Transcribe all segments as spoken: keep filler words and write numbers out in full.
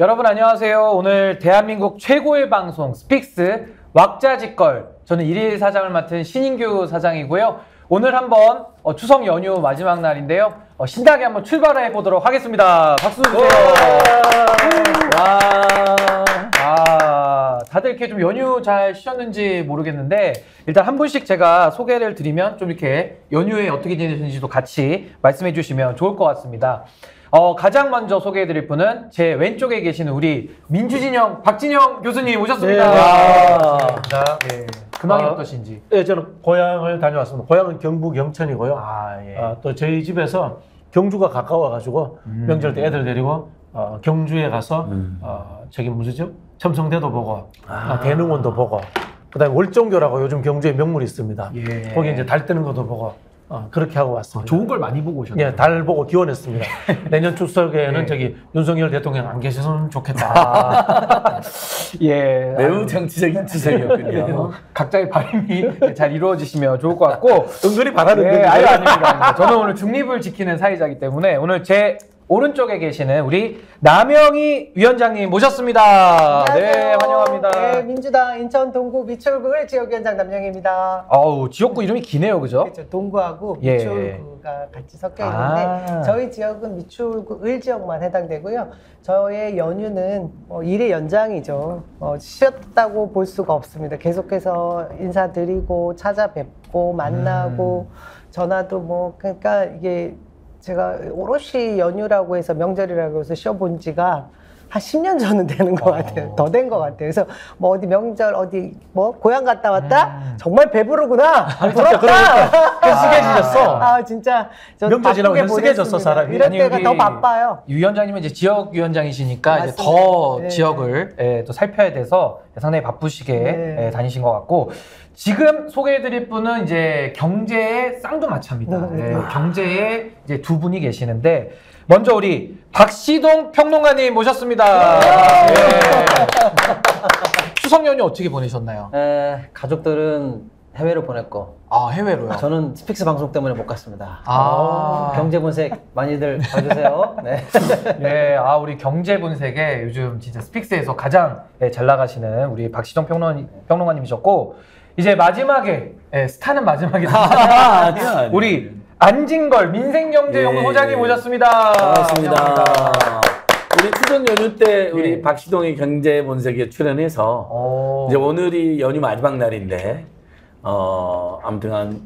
여러분 안녕하세요. 오늘 대한민국 최고의 방송 스픽스 왁자지껄, 저는 일일 사장을 맡은 신인규 사장이고요. 오늘 한번 어, 추석 연휴 마지막 날인데요. 어, 신나게 한번 출발을 해보도록 하겠습니다. 박수 주세요. 와, 아, 다들 이렇게 좀 연휴 잘 쉬었는지 모르겠는데, 일단 한 분씩 제가 소개를 드리면 좀 이렇게 연휴에 어떻게 지내셨는지도 같이 말씀해 주시면 좋을 것 같습니다. 어, 가장 먼저 소개해드릴 분은 제 왼쪽에 계시는 우리 민주진영 박진영 교수님 오셨습니다. 네, 반갑습니다. 네. 근황이 아, 어떠신지? 네, 저는 고향을 다녀왔습니다. 고향은 경북 영천이고요. 아, 예. 아, 또 저희 집에서 경주가 가까워가지고 음. 명절 때 애들 데리고 어, 경주에 가서 음. 어, 저기 무슨죠? 첨성대도 보고 아. 아, 대릉원도 보고, 그다음에 월종교라고 요즘 경주에 명물이 있습니다. 예. 거기 이제 달 뜨는 것도 보고. 어, 그렇게 하고 왔습니다. 아, 좋은 걸 많이 보고 오셨네요. 예, 달 보고 기원했습니다. 내년 추석에는 예. 저기 윤석열 대통령 안 계셨으면 좋겠다. 예, 매우 정치적인 추석이었군요. 각자의 바람이 잘 이루어지시면 좋을 것 같고. 은근히 바라는 예, 아유, 아닙니다. 저는 오늘 중립을 지키는 사회자이기 때문에 오늘 제 오른쪽에 계시는 우리 남영희 위원장님 모셨습니다. 안녕하세요. 네, 환영합니다. 네, 민주당 인천 동구 미추홀구 지역위원장 남영희입니다. 아우, 지역구 이름이 기네요, 그죠? 그렇죠. 동구하고 예. 미추홀구가 같이 섞여 있는데 아. 저희 지역은 미추홀구 을 지역만 해당되고요. 저의 연휴는 어, 일의 연장이죠. 어, 쉬었다고 볼 수가 없습니다. 계속해서 인사드리고 찾아뵙고 만나고 음. 전화도 뭐, 그러니까 이게 제가 오롯이 연휴라고 해서 명절이라고 해서 쉬어본 지가 한 십 년 전은 되는 것 같아요. 더 된 것 같아요. 그래서 뭐 어디 명절 어디 뭐 고향 갔다 왔다? 음. 정말 배부르구나. 아니, 부럽다. 그러니까. 쓰게지셨어. 아, 아 진짜. 명절 지나고 쓰게졌어 사람이. 이럴 아니, 때가 더 바빠요. 위원장님은 이제 지역 위원장이시니까 맞습니다. 이제 더 네. 지역을 예, 또 살펴야 돼서 상당히 바쁘시게 네. 예, 다니신 것 같고. 지금 소개해드릴 분은 이제 경제의 쌍두마차입니다. 네, 경제의 이제 두 분이 계시는데, 먼저 우리 박시동 평론가님 모셨습니다. 네. 추석 연휴 어떻게 보내셨나요? 에, 가족들은 해외로 보냈고, 아 해외로요? 저는 스픽스 방송 때문에 못 갔습니다. 아, 경제분색 많이들 봐주세요. 네, 네, 아 우리 경제분색에 요즘 진짜 스픽스에서 가장 네, 잘 나가시는 우리 박시동 평론 평론가님이셨고. 이제 마지막에 예, 스타는 마지막에 아, 우리 안진걸 민생경제연구소장님 예, 오셨습니다. 반갑습니다. 반갑습니다. 우리 추석 연휴 때 예. 우리 박시동의 경제본색에 출연해서 오. 이제 오늘이 연휴 마지막 날인데 어 아무튼 한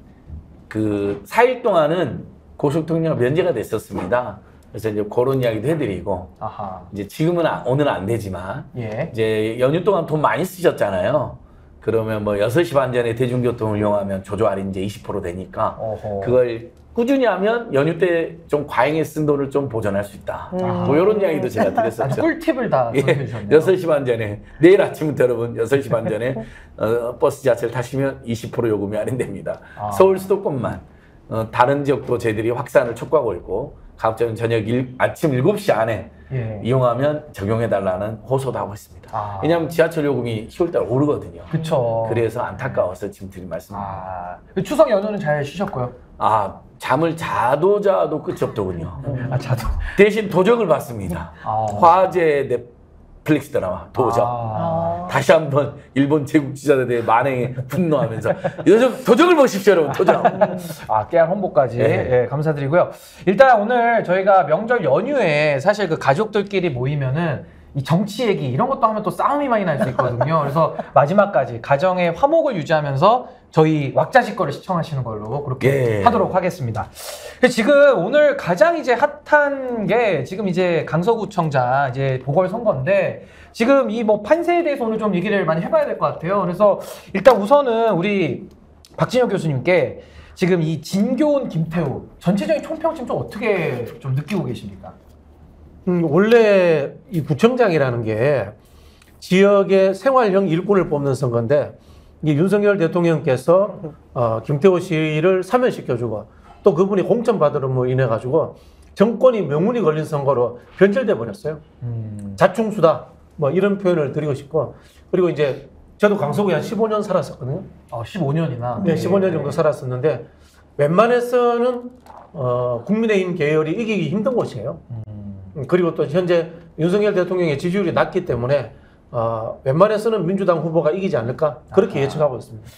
그 사 일 동안은 고소통장 면제가 됐었습니다. 그래서 이제 그런 이야기도 해드리고 아하. 이제 지금은 아, 오늘은 안 되지만 예. 이제 연휴 동안 돈 많이 쓰셨잖아요. 그러면 뭐 여섯 시 반 전에 대중교통을 이용하면 조조 할인제 이십 퍼센트 되니까 어허. 그걸 꾸준히 하면 연휴 때 좀 과잉에 쓴 돈을 좀 보전할 수 있다. 음. 뭐 이런 이야기도 제가 드렸었죠. 꿀팁을 다 전해주셨네요. 예, 여섯 시 반 전에, 내일 아침부터 여러분 여섯 시 반 전에 어, 버스 자체를 타시면 이십 퍼센트 요금이 할인됩니다. 아. 서울 수도권만, 어, 다른 지역도 저희들이 확산을 촉구하고 있고, 가급적 저녁 일, 아침 일곱 시 안에 예. 이용하면 적용해달라는 호소도 하고 있습니다. 아. 왜냐하면 지하철 요금이 시월달 오르거든요. 그쵸. 그래서 안타까워서 지금 드린 말씀입니다. 아. 추석 연휴는 잘 쉬셨고요? 아, 잠을 자도 자도 끝이 없더군요. 아, 자도. 대신 도적을 봤습니다. 아. 화제 넷플릭스 드라마 도적. 아. 다시 한번 일본 제국주의자에 대해 만행에 분노하면서 요즘 도적을 보십시오, 여러분. 도적. 아, 깨알 홍보까지 예. 예, 감사드리고요. 일단 오늘 저희가 명절 연휴에 사실 그 가족들끼리 모이면은 이 정치 얘기 이런 것도 하면 또 싸움이 많이 날 수 있거든요. 그래서 마지막까지 가정의 화목을 유지하면서 저희 왁자지껄을 시청하시는 걸로 그렇게 예. 하도록 하겠습니다. 지금 오늘 가장 이제 핫한 게 지금 이제 강서구청장 이제 보궐선거인데, 지금 이 뭐 판세에 대해서 오늘 좀 얘기를 많이 해봐야 될 것 같아요. 그래서 일단 우선은 우리 박진영 교수님께 지금 이 진교훈, 김태우 전체적인 총평점 좀 어떻게 좀 느끼고 계십니까? 음, 원래 이 구청장이라는 게 지역의 생활형 일꾼을 뽑는 선거인데, 이게 윤석열 대통령께서 어, 김태우 씨를 사면시켜주고 또 그분이 공천 받으러 인해 가지고 정권이 명운이 걸린 선거로 변질돼 버렸어요. 음. 자충수다 뭐 이런 표현을 드리고 싶고, 그리고 이제 저도 강서구에 한 십오 년 살았었거든요. 아, 십오 년이나? 네, 십오 년 정도 살았었는데 웬만해서는 어, 국민의힘 계열이 이기기 힘든 곳이에요. 음. 그리고 또 현재 윤석열 대통령의 지지율이 낮기 때문에 어, 웬만해서는 민주당 후보가 이기지 않을까 그렇게 아하. 예측하고 있습니다.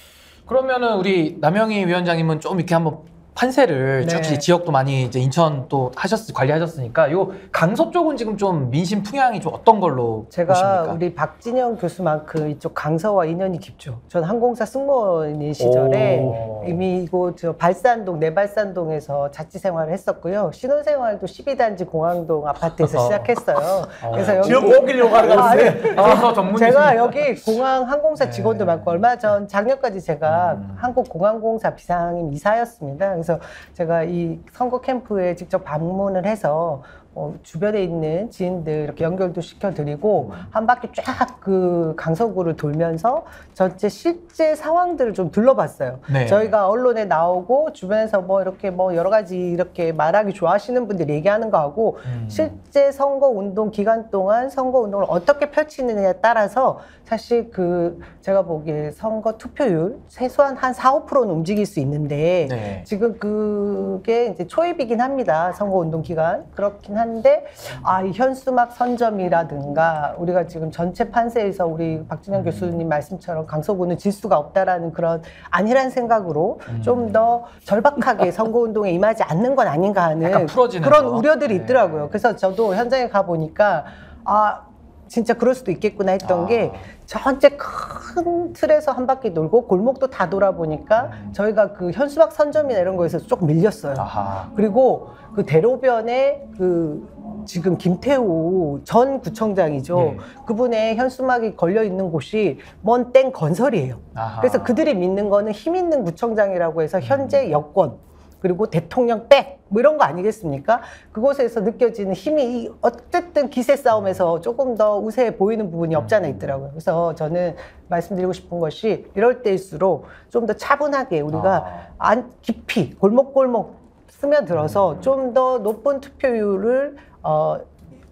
그러면은 우리 남영희 위원장님은 좀 이렇게 한번 판세를 특히 네. 지역도 많이 이제 인천 또 하셨 관리하셨으니까 요 강서 쪽은 지금 좀 민심 풍향이 좀 어떤 걸로 제가 보십니까? 우리 박진영 교수만큼 이쪽 강서와 인연이 깊죠. 전 항공사 승무원인 시절에 오. 이미 이곳 저 발산동 내발산동에서 자치 생활을 했었고요. 신혼생활도 십이 단지 공항동 아파트에서 시작했어요. 그래서 여기 지역 옮기려고 하는 건데 강서 전문 제가 여기 공항 항공사 직원도 네. 많고 얼마 전 작년까지 제가 음. 한국공항공사 비상임 이사였습니다. 그래서 제가 이 선거 캠프에 직접 방문을 해서 어, 주변에 있는 지인들 이렇게 연결도 시켜드리고 한 바퀴 쫙 그 강서구를 돌면서 전체 실제 상황들을 좀 둘러봤어요. 네. 저희가 언론에 나오고 주변에서 뭐 이렇게 뭐 여러 가지 이렇게 말하기 좋아하시는 분들 얘기하는 거하고 음. 실제 선거 운동 기간 동안 선거 운동을 어떻게 펼치느냐에 따라서 사실 그 제가 보기에 선거 투표율 최소한 한 사, 오 퍼센트는 움직일 수 있는데 네. 지금 그게 이제 초입이긴 합니다. 선거 운동 기간. 그렇긴 한데 한데 아, 이 현수막 선점이라든가 우리가 지금 전체 판세에서 우리 박진영 음. 교수님 말씀처럼 강서구는 질 수가 없다라는 그런 안일한 생각으로 음. 좀 더 절박하게 선거운동에 임하지 않는 건 아닌가 하는 그런 거. 우려들이 있더라고요. 네. 그래서 저도 현장에 가보니까 아 진짜 그럴 수도 있겠구나 했던 아. 게 전체 큰 틀에서 한 바퀴 돌고 골목도 다 돌아보니까 음. 저희가 그 현수막 선점이나 이런 거에서 조금 밀렸어요. 아하. 그리고 그 대로변에 그 지금 김태우 전 구청장이죠. 네. 그분의 현수막이 걸려있는 곳이 먼 땡 건설이에요. 아하. 그래서 그들이 믿는 거는 힘 있는 구청장이라고 해서 현재 여권 그리고 대통령 백 뭐 이런 거 아니겠습니까? 그곳에서 느껴지는 힘이 어쨌든 기세 싸움에서 조금 더 우세해 보이는 부분이 없지 않아 있더라고요. 그래서 저는 말씀드리고 싶은 것이 이럴 때일수록 좀 더 차분하게 우리가 아. 안 깊이 골목골목 스며들어서 좀 더 높은 투표율을 어,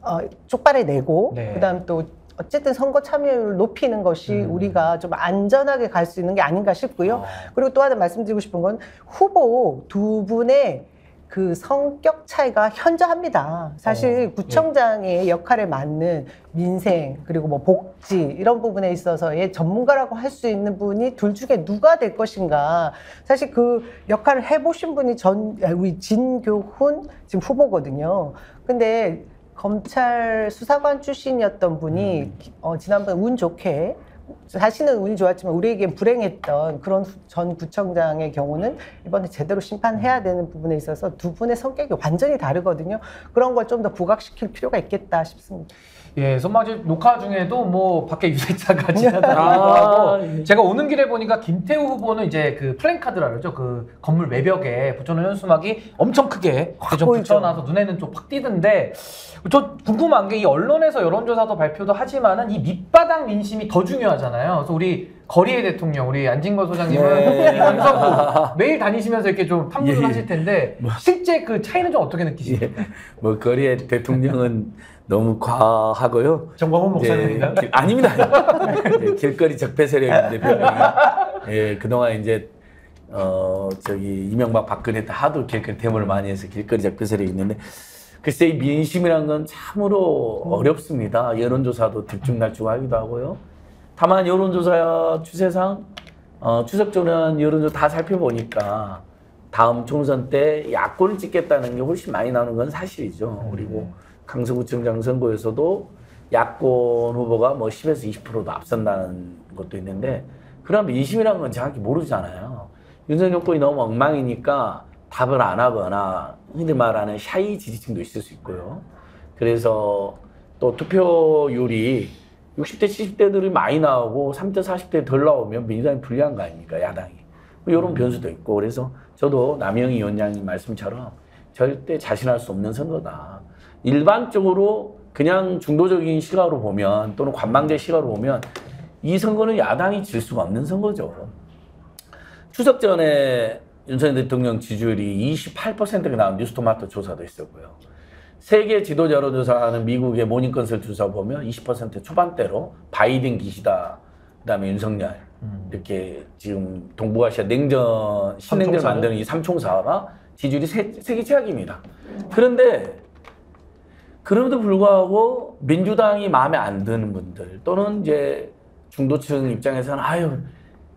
어, 쪽발에 내고 네. 그다음 또 어쨌든 선거 참여율을 높이는 것이 음. 우리가 좀 안전하게 갈 수 있는 게 아닌가 싶고요. 어. 그리고 또 하나 말씀드리고 싶은 건 후보 두 분의 그 성격 차이가 현저합니다. 사실 어. 구청장의 예. 역할에 맞는 민생 그리고 뭐 복지 이런 부분에 있어서의 전문가라고 할 수 있는 분이 둘 중에 누가 될 것인가. 사실 그 역할을 해보신 분이 전 우리 진교훈 지금 후보거든요. 근데 검찰 수사관 출신이었던 분이 음. 어, 지난번 운 좋게 자신은 운이 좋았지만 우리에겐 불행했던 그런 전 구청장의 경우는 이번에 제대로 심판해야 되는 부분에 있어서 두 분의 성격이 완전히 다르거든요. 그런 걸 좀 더 부각시킬 필요가 있겠다 싶습니다. 예, 손마지 녹화 중에도 뭐 밖에 유세차가 지나다니고 아, 하고 제가 오는 길에 보니까 김태우 후보는 이제 그 플랜카드라 그러죠. 그 건물 외벽에 붙여놓은 현수막이 엄청 크게 좀 붙여놔서 눈에는 좀 확 띄던데 저 궁금한 게 이 언론에서 여론조사도 발표도 하지만은 이 밑바닥 민심이 더 중요하잖아요. 그래서 우리 거리의 대통령 우리 안진걸 소장님은 강서구 매일 다니시면서 이렇게 좀 탐구를 예, 하실 텐데 뭐, 실제 그 차이는 좀 어떻게 느끼십니까? 예, 뭐 거리의 대통령은 너무 과하고요. 정광훈 목사님인가요? 예, 아닙니다. 예, 길거리 적폐 세력인데 별명이 예, 그동안 이제 어 저기 이명박 박근혜 때 하도 길거리 데모를 많이 해서 길거리 적폐 세력이 있는데 글쎄 이 민심이란 건 참으로 음. 어렵습니다. 여론조사도 들쭉날쭉하기도 하고요. 다만 여론조사 추세상 어, 추석적으로는 여론조사 다 살펴보니까 다음 총선 때 야권을 찍겠다는 게 훨씬 많이 나오는 건 사실이죠. 그리고 강서구청장 선거에서도 야권 후보가 뭐 십에서 이십 퍼센트도 앞선다는 것도 있는데 그러면 민심이라는 건 정확히 모르잖아요. 윤석열 정권이 너무 엉망이니까 답을 안 하거나 흔히들 말하는 샤이 지지층도 있을 수 있고요. 그래서 또 투표율이 육십 대, 칠십 대들이 많이 나오고 삼십 대, 사십 대 덜 나오면 민주당이 불리한 거 아닙니까? 야당이. 이런 음. 변수도 있고 그래서 저도 남영희 위원장님 말씀처럼 절대 자신할 수 없는 선거다. 일반적으로 그냥 중도적인 시각으로 보면 또는 관망대 시각으로 보면 이 선거는 야당이 질 수가 없는 선거죠. 추석 전에 윤석열 대통령 지지율이 이십팔 퍼센트가 나온 뉴스토마토 조사도 있었고요. 세계 지도자 여론조사하는 미국의 모닝컨설트 조사 보면 이십 퍼센트 초반대로 바이든 기시다, 그 다음에 윤석열 음. 이렇게 지금 동북아시아 냉전, 신냉전을 만드는 이 삼총사가 지지율이 세, 세계 최악입니다. 음. 그런데 그럼에도 불구하고 민주당이 마음에 안 드는 분들 또는 이제 중도층 입장에서는 아유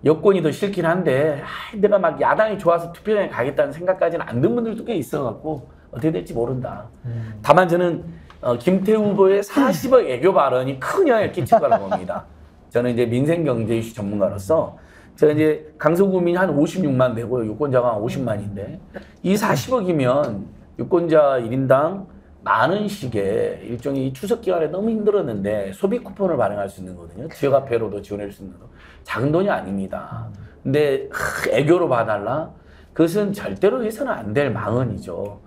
여권이 더 싫긴 한데 아, 내가 막 야당이 좋아서 투표장에 가겠다는 생각까지는 안 든 분들도 꽤 있어갖고 어떻게 될지 모른다. 음. 다만 저는 어, 김태우 후보의 사십억 애교 발언이 큰 영향을 끼칠 거라고 봅니다. 저는 이제 민생 경제 이슈 전문가로서 제가 이제 강서구민이 한 오십육만 되고 유권자가 한 오십만인데 이 사십억이면 유권자 일 인당 많은 시기에 일종의 추석 기간에 너무 힘들었는데 소비 쿠폰을 발행할 수 있는 거거든요. 지역 화폐로도 지원할 수 있는 거. 작은 돈이 아닙니다. 근데 하, 애교로 봐달라? 그것은 절대로 해서는 안 될 망언이죠.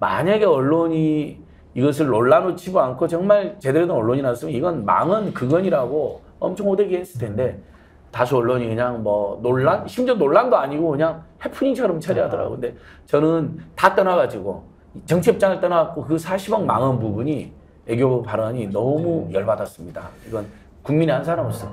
만약에 언론이 이것을 논란으로 치고 않고 정말 제대로 된 언론이 나왔으면 이건 망언 그건이라고 엄청 호되게 했을 텐데 다수 언론이 그냥 뭐 논란? 심지어 논란도 아니고 그냥 해프닝처럼 처리하더라고요. 근데 저는 다 떠나가지고 정치 입장을 떠나고 그 사십억 망언 부분이 애교 발언이 너무 네. 열받았습니다. 이건 국민의 한 사람으로서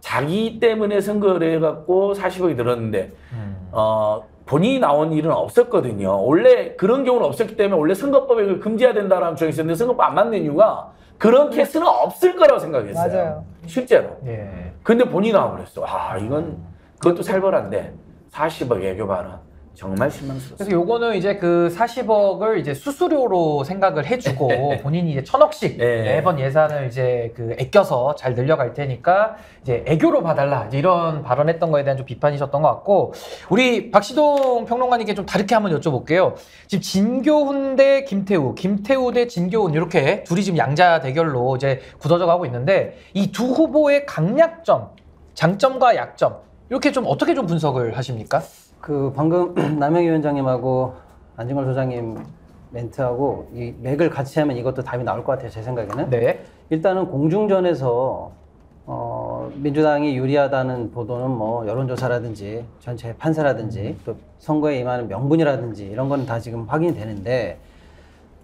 자기 때문에 선거를 해갖고 사십억이 들었는데 음. 어, 본인이 나온 일은 없었거든요. 원래 그런 경우는 없었기 때문에 원래 선거법에 금지해야 된다라는 주장이 있었는데 선거법 안 맞는 이유가 그런 케이스는 없을 거라고 생각했어요. 맞아요. 실제로. 예. 근데 본인이 나와버렸어. 아 이건 그것도 살벌한데 사십억 애교 발언. 정말 실망스럽습니다. 그래서 요거는 이제 그 사십억을 이제 수수료로 생각을 해주고 본인이 이제 천억씩 네. 매번 예산을 이제 그 아껴서 잘 늘려갈 테니까 이제 애교로 봐달라 이제 이런 발언했던 거에 대한 좀 비판이셨던 것 같고 우리 박시동 평론가님께 좀 다르게 한번 여쭤볼게요. 지금 진교훈 대 김태우, 김태우 대 진교훈 이렇게 둘이 지금 양자 대결로 이제 굳어져 가고 있는데 이 두 후보의 강약점, 장점과 약점 이렇게 좀 어떻게 좀 분석을 하십니까? 그 방금 남영희 위원장님하고 안진걸 소장님 멘트하고 이 맥을 같이 하면 이것도 답이 나올 것 같아요. 제 생각에는. 네. 일단은 공중전에서 어, 민주당이 유리하다는 보도는 뭐 여론조사라든지 전체 판세라든지 또 선거에 임하는 명분이라든지 이런 거는 다 지금 확인이 되는데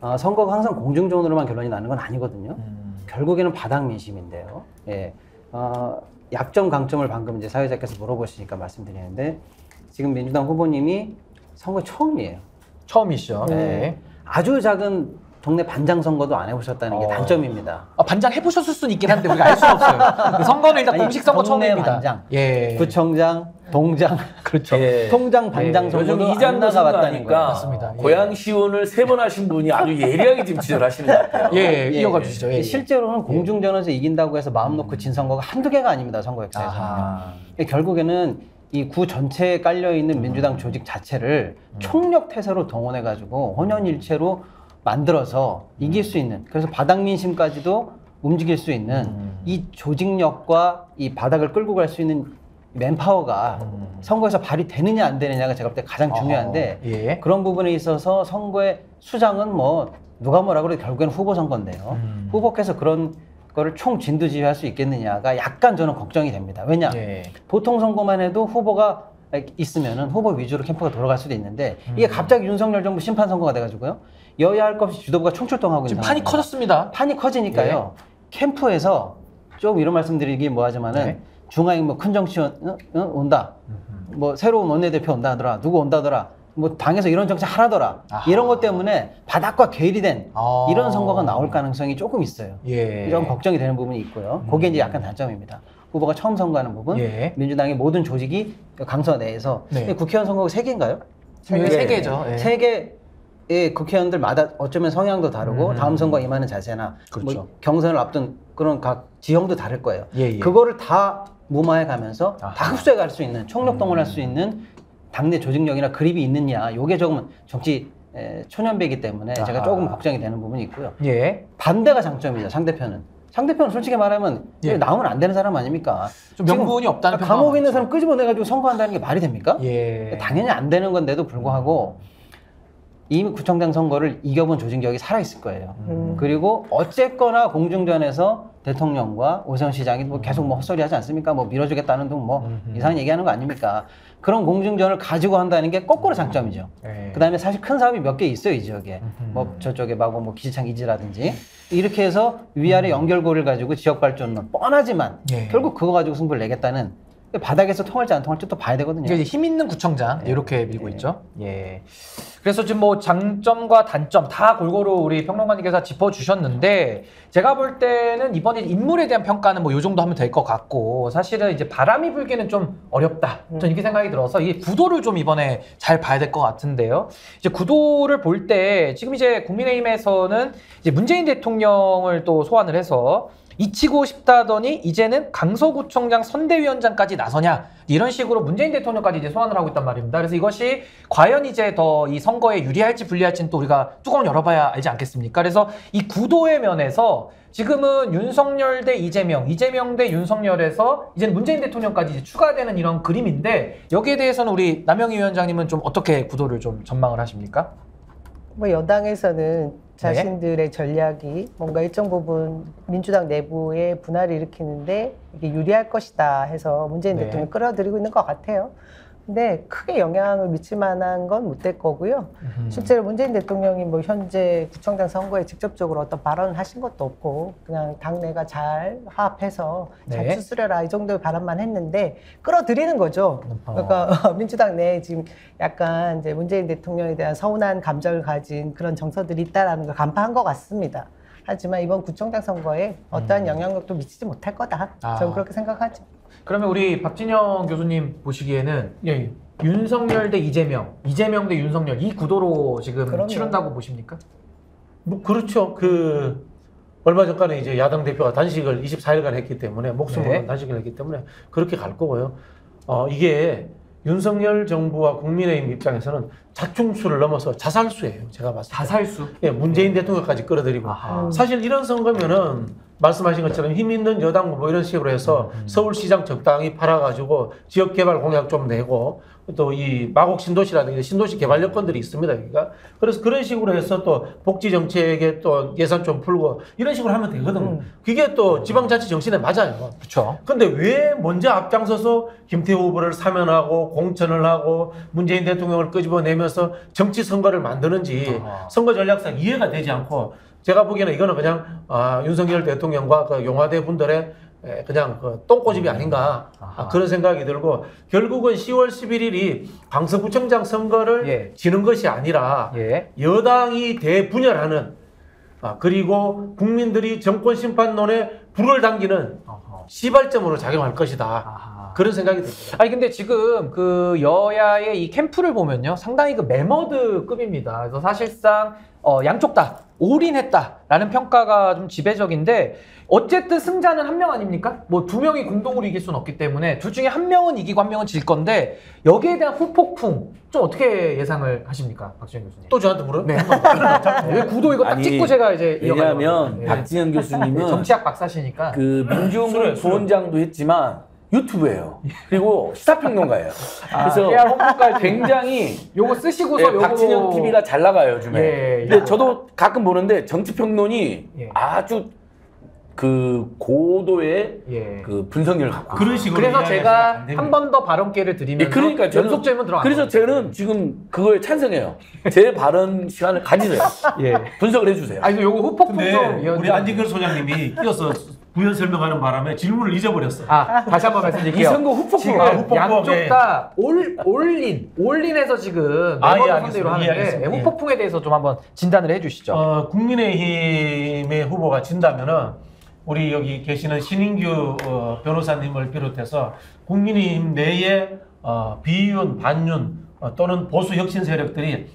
어, 선거가 항상 공중전으로만 결론이 나는 건 아니거든요. 음. 결국에는 바닥 민심인데요. 예. 어, 약점 강점을 방금 이제 사회자께서 물어보시니까 말씀드리는데. 지금 민주당 후보님이 선거 처음이에요. 처음이시죠. 네. 네. 아주 작은 동네 반장 선거도 안 해보셨다는 어... 게 단점입니다. 아, 반장 해보셨을 수는 있긴 한데 우리가 알 수는 없어요. 선거는 일단 아니, 공식 선거 처음입니다. 반장, 예. 구청장, 동장, 그렇죠. 예. 통장 반장 예. 선거도 안 나가봤다는 거예요. 맞습니다. 예. 고양 시운을 세 번 하신 분이 아주 예리하게 지금 지적하시는 것 같아요. 예, 예. 이어가 주시죠. 예. 실제로는 공중전에서 예. 이긴다고 해서 마음 놓고 진 선거가 한두 개가 아닙니다. 선거역사에서는. 아... 그러니까 결국에는 이 구 전체에 깔려있는 음. 민주당 조직 자체를 음. 총력태세로 동원해가지고 혼연일체로 만들어서 음. 이길 수 있는 그래서 바닥민심까지도 움직일 수 있는 음. 이 조직력과 이 바닥을 끌고 갈 수 있는 맨파워가 음. 선거에서 발휘되느냐 안 되느냐가 제가 볼 때 가장 중요한데 어, 예. 그런 부분에 있어서 선거의 수장은 뭐 누가 뭐라 그래도 결국엔 후보 선거인데요. 음. 후보께서 그런 그거를 총 진두지휘할 수 있겠느냐가 약간 저는 걱정이 됩니다. 왜냐? 예. 보통 선거만 해도 후보가 있으면은 후보 위주로 캠프가 돌아갈 수도 있는데 음. 이게 갑자기 윤석열 정부 심판 선거가 돼가지고요. 여야 할 것 없이 주도부가 총출동하고 있는 판이 커졌습니다. 판이 커지니까요. 예. 캠프에서 좀 이런 말씀드리기 뭐하지만은 예. 중앙이 뭐 큰 정치 어? 어? 온다. 음흠. 뭐 새로운 원내대표 온다더라. 누구 온다더라. 뭐 당에서 이런 정책 하라더라. 아하. 이런 것 때문에 바닥과 괴리 된 아. 이런 선거가 나올 가능성이 조금 있어요. 예. 이런 걱정이 되는 부분이 있고요. 음. 그게 이제 약간 단점입니다. 후보가 처음 선거하는 부분, 예. 민주당의 모든 조직이 강서 내에서 네. 국회의원 선거가 세 개인가요? 세 개, 세 개죠. 세 개의 국회의원들마다 어쩌면 성향도 다르고 음. 다음 선거 임하는 자세나 그렇죠. 뭐 경선을 앞둔 그런 각 지형도 다를 거예요. 예, 예. 그거를 다 무마해 가면서 아하. 다 흡수해 갈 수 있는 총력 동원할 음. 수 있는. 당내 조직력이나 그립이 있느냐, 요게 조금은 정치 에, 초년배이기 때문에 아. 제가 조금 걱정이 되는 부분이 있고요. 예. 반대가 장점이죠, 상대편은. 상대편은 솔직히 말하면 예. 나오면 안 되는 사람 아닙니까? 좀 명분이 없다는 평가가 감옥에 있는 사람 끄집어내가지고 선거한다는 게 말이 됩니까? 예. 당연히 안 되는 건데도 불구하고 이미 구청장 선거를 이겨본 조직력이 살아있을 거예요. 음. 그리고 어쨌거나 공중전에서 대통령과 오세훈 시장이 뭐 계속 뭐 헛소리 하지 않습니까? 뭐 밀어주겠다는 등 뭐 이상한 얘기하는 거 아닙니까? 그런 공중전을 가지고 한다는 게 거꾸로 장점이죠. 네. 그 다음에 사실 큰 사업이 몇 개 있어요, 이 지역에. 음흠. 뭐 저쪽에 막 뭐 기지창 이지라든지. 이렇게 해서 위아래 연결고리를 가지고 지역 발전은 뻔하지만 네. 결국 그거 가지고 승부를 내겠다는 바닥에서 통할지 안 통할지 또 봐야 되거든요. 이제 힘 있는 구청장 예. 이렇게 밀고 예. 있죠. 예. 그래서 지금 뭐 장점과 단점 다 골고루 우리 평론가님께서 짚어주셨는데 제가 볼 때는 이번에 인물에 대한 평가는 뭐 요 정도 하면 될 것 같고 사실은 이제 바람이 불기는 좀 어렵다. 음. 전 이렇게 생각이 들어서 이 구도를 좀 이번에 잘 봐야 될 것 같은데요. 이제 구도를 볼 때 지금 이제 국민의힘에서는 이제 문재인 대통령을 또 소환을 해서. 이치고 싶다더니 이제는 강서구청장 선대위원장까지 나서냐 이런 식으로 문재인 대통령까지 이제 소환을 하고 있단 말입니다. 그래서 이것이 과연 이제 더 이 선거에 유리할지 불리할지는 또 우리가 뚜껑을 열어봐야 알지 않겠습니까? 그래서 이 구도의 면에서 지금은 윤석열 대 이재명, 이재명 대 윤석열에서 이제는 문재인 대통령까지 이제 추가되는 이런 그림인데 여기에 대해서는 우리 남영희 위원장님은 좀 어떻게 구도를 좀 전망을 하십니까? 뭐 여당에서는 자신들의 네. 전략이 뭔가 일정 부분 민주당 내부의 분화를 일으키는데 이게 유리할 것이다 해서 문재인 네. 대통령을 끌어들이고 있는 것 같아요. 근데 크게 영향을 미칠 만한 건 못 될 거고요. 음. 실제로 문재인 대통령이 뭐 현재 구청장 선거에 직접적으로 어떤 발언을 하신 것도 없고 그냥 당내가 잘 화합해서 네. 잘 추스려라 이 정도의 발언만 했는데 끌어들이는 거죠. 어. 그러니까 민주당 내에 지금 약간 이제 문재인 대통령에 대한 서운한 감정을 가진 그런 정서들이 있다라는 걸 간파한 것 같습니다. 하지만 이번 구청장 선거에 어떠한 음. 영향력도 미치지 못할 거다. 아. 저는 그렇게 생각하죠. 그러면 우리 박진영 교수님 보시기에는 예, 예. 윤석열 대 이재명, 이재명 대 윤석열 이 구도로 지금 그럼요. 치른다고 보십니까? 뭐 그렇죠. 그 얼마 전까지 이제 야당 대표가 단식을 이십사 일간 했기 때문에 목숨을 네. 단식을 했기 때문에 그렇게 갈 거고요. 어 이게 윤석열 정부와 국민의힘 입장에서는 자충수를 넘어서 자살수예요. 제가 봤을 때. 자살수? 예, 문재인 대통령까지 끌어들이고. 아하. 사실 이런 선거면은 말씀하신 것처럼 힘 있는 여당 뭐 이런 식으로 해서 음. 서울시장 적당히 팔아가지고 지역개발 공약 좀 내고 또 이 마곡 신도시라든지 신도시 개발 여건들이 있습니다. 그러니까 그래서 그런 식으로 해서 또 복지 정책에 또 예산 좀 풀고 이런 식으로 하면 되거든요. 음. 그게 또 지방자치 정신에 맞아요. 그렇죠. 근데 왜 먼저 앞장서서 김태우 후보를 사면하고 공천을 하고 문재인 대통령을 끄집어내면서 정치 선거를 만드는지 아. 선거 전략상 이해가 되지 않고 제가 보기에는 이거는 그냥 아, 윤석열 대통령과 그 용화대 분들의 그냥 그 똥꼬집이 아닌가 아, 그런 생각이 들고 결국은 시월 십일일이 강서구청장 선거를 예. 지는 것이 아니라 예. 여당이 대분열하는 아, 그리고 국민들이 정권 심판론에 불을 당기는 시발점으로 작용할 것이다. 아하. 그런 생각이 듭니다. 아니 근데 지금 그 여야의 이 캠프를 보면요 상당히 그 매머드급입니다. 그래서 사실상 어, 양쪽 다 올인했다라는 평가가 좀 지배적인데 어쨌든 승자는 한 명 아닙니까? 뭐 두 명이 공동으로 이길 수는 없기 때문에 둘 중에 한 명은 이기고 한 명은 질 건데 여기에 대한 후폭풍 좀 어떻게 예상을 하십니까? 박진영 교수님. 또 저한테 물어요? 네. 왜 구도 이거 딱 아니, 찍고 제가 이제 왜냐하면 네. 박진영 교수님은 정치학 박사시니까 그 민중을 부원장도 했지만 유튜브예요. 그리고 시사평론가예요. 아, 그래서 아, 굉장히 요거 쓰시고서 예, 요거 박진영 티비가 잘 나가요 요즘에. 예, 예, 근데 야. 저도 가끔 보는데 정치평론이 예. 아주 그 고도의 예. 그 분석력을 갖고. 그런 식으로. 그래서 제가 한 번 더 발언 기회를 드리면. 예, 그러니까 저는 연속 질문 들어가. 그래서 저는 지금 그거에 찬성해요. 제 발언 시간을 가지세요. 예. 분석을 해주세요. 아, 이거 요거 후폭풍 좀. 우리 안진걸 소장님이 끼어서. 부연 설명하는 바람에 질문을 잊어버렸어요. 아, 다시 한번 말씀드릴게요. 이 선거 후폭풍 양쪽 다 올, 올린, 올린해서 지금 매번 아, 예, 선대로 하는데 예, 후폭풍에 대해서 좀 한번 진단을 해주시죠. 어, 국민의힘의 후보가 진다면은 우리 여기 계시는 신인규 어, 변호사님을 비롯해서 국민의힘 내에 어, 비윤, 반윤 어, 또는 보수 혁신 세력들이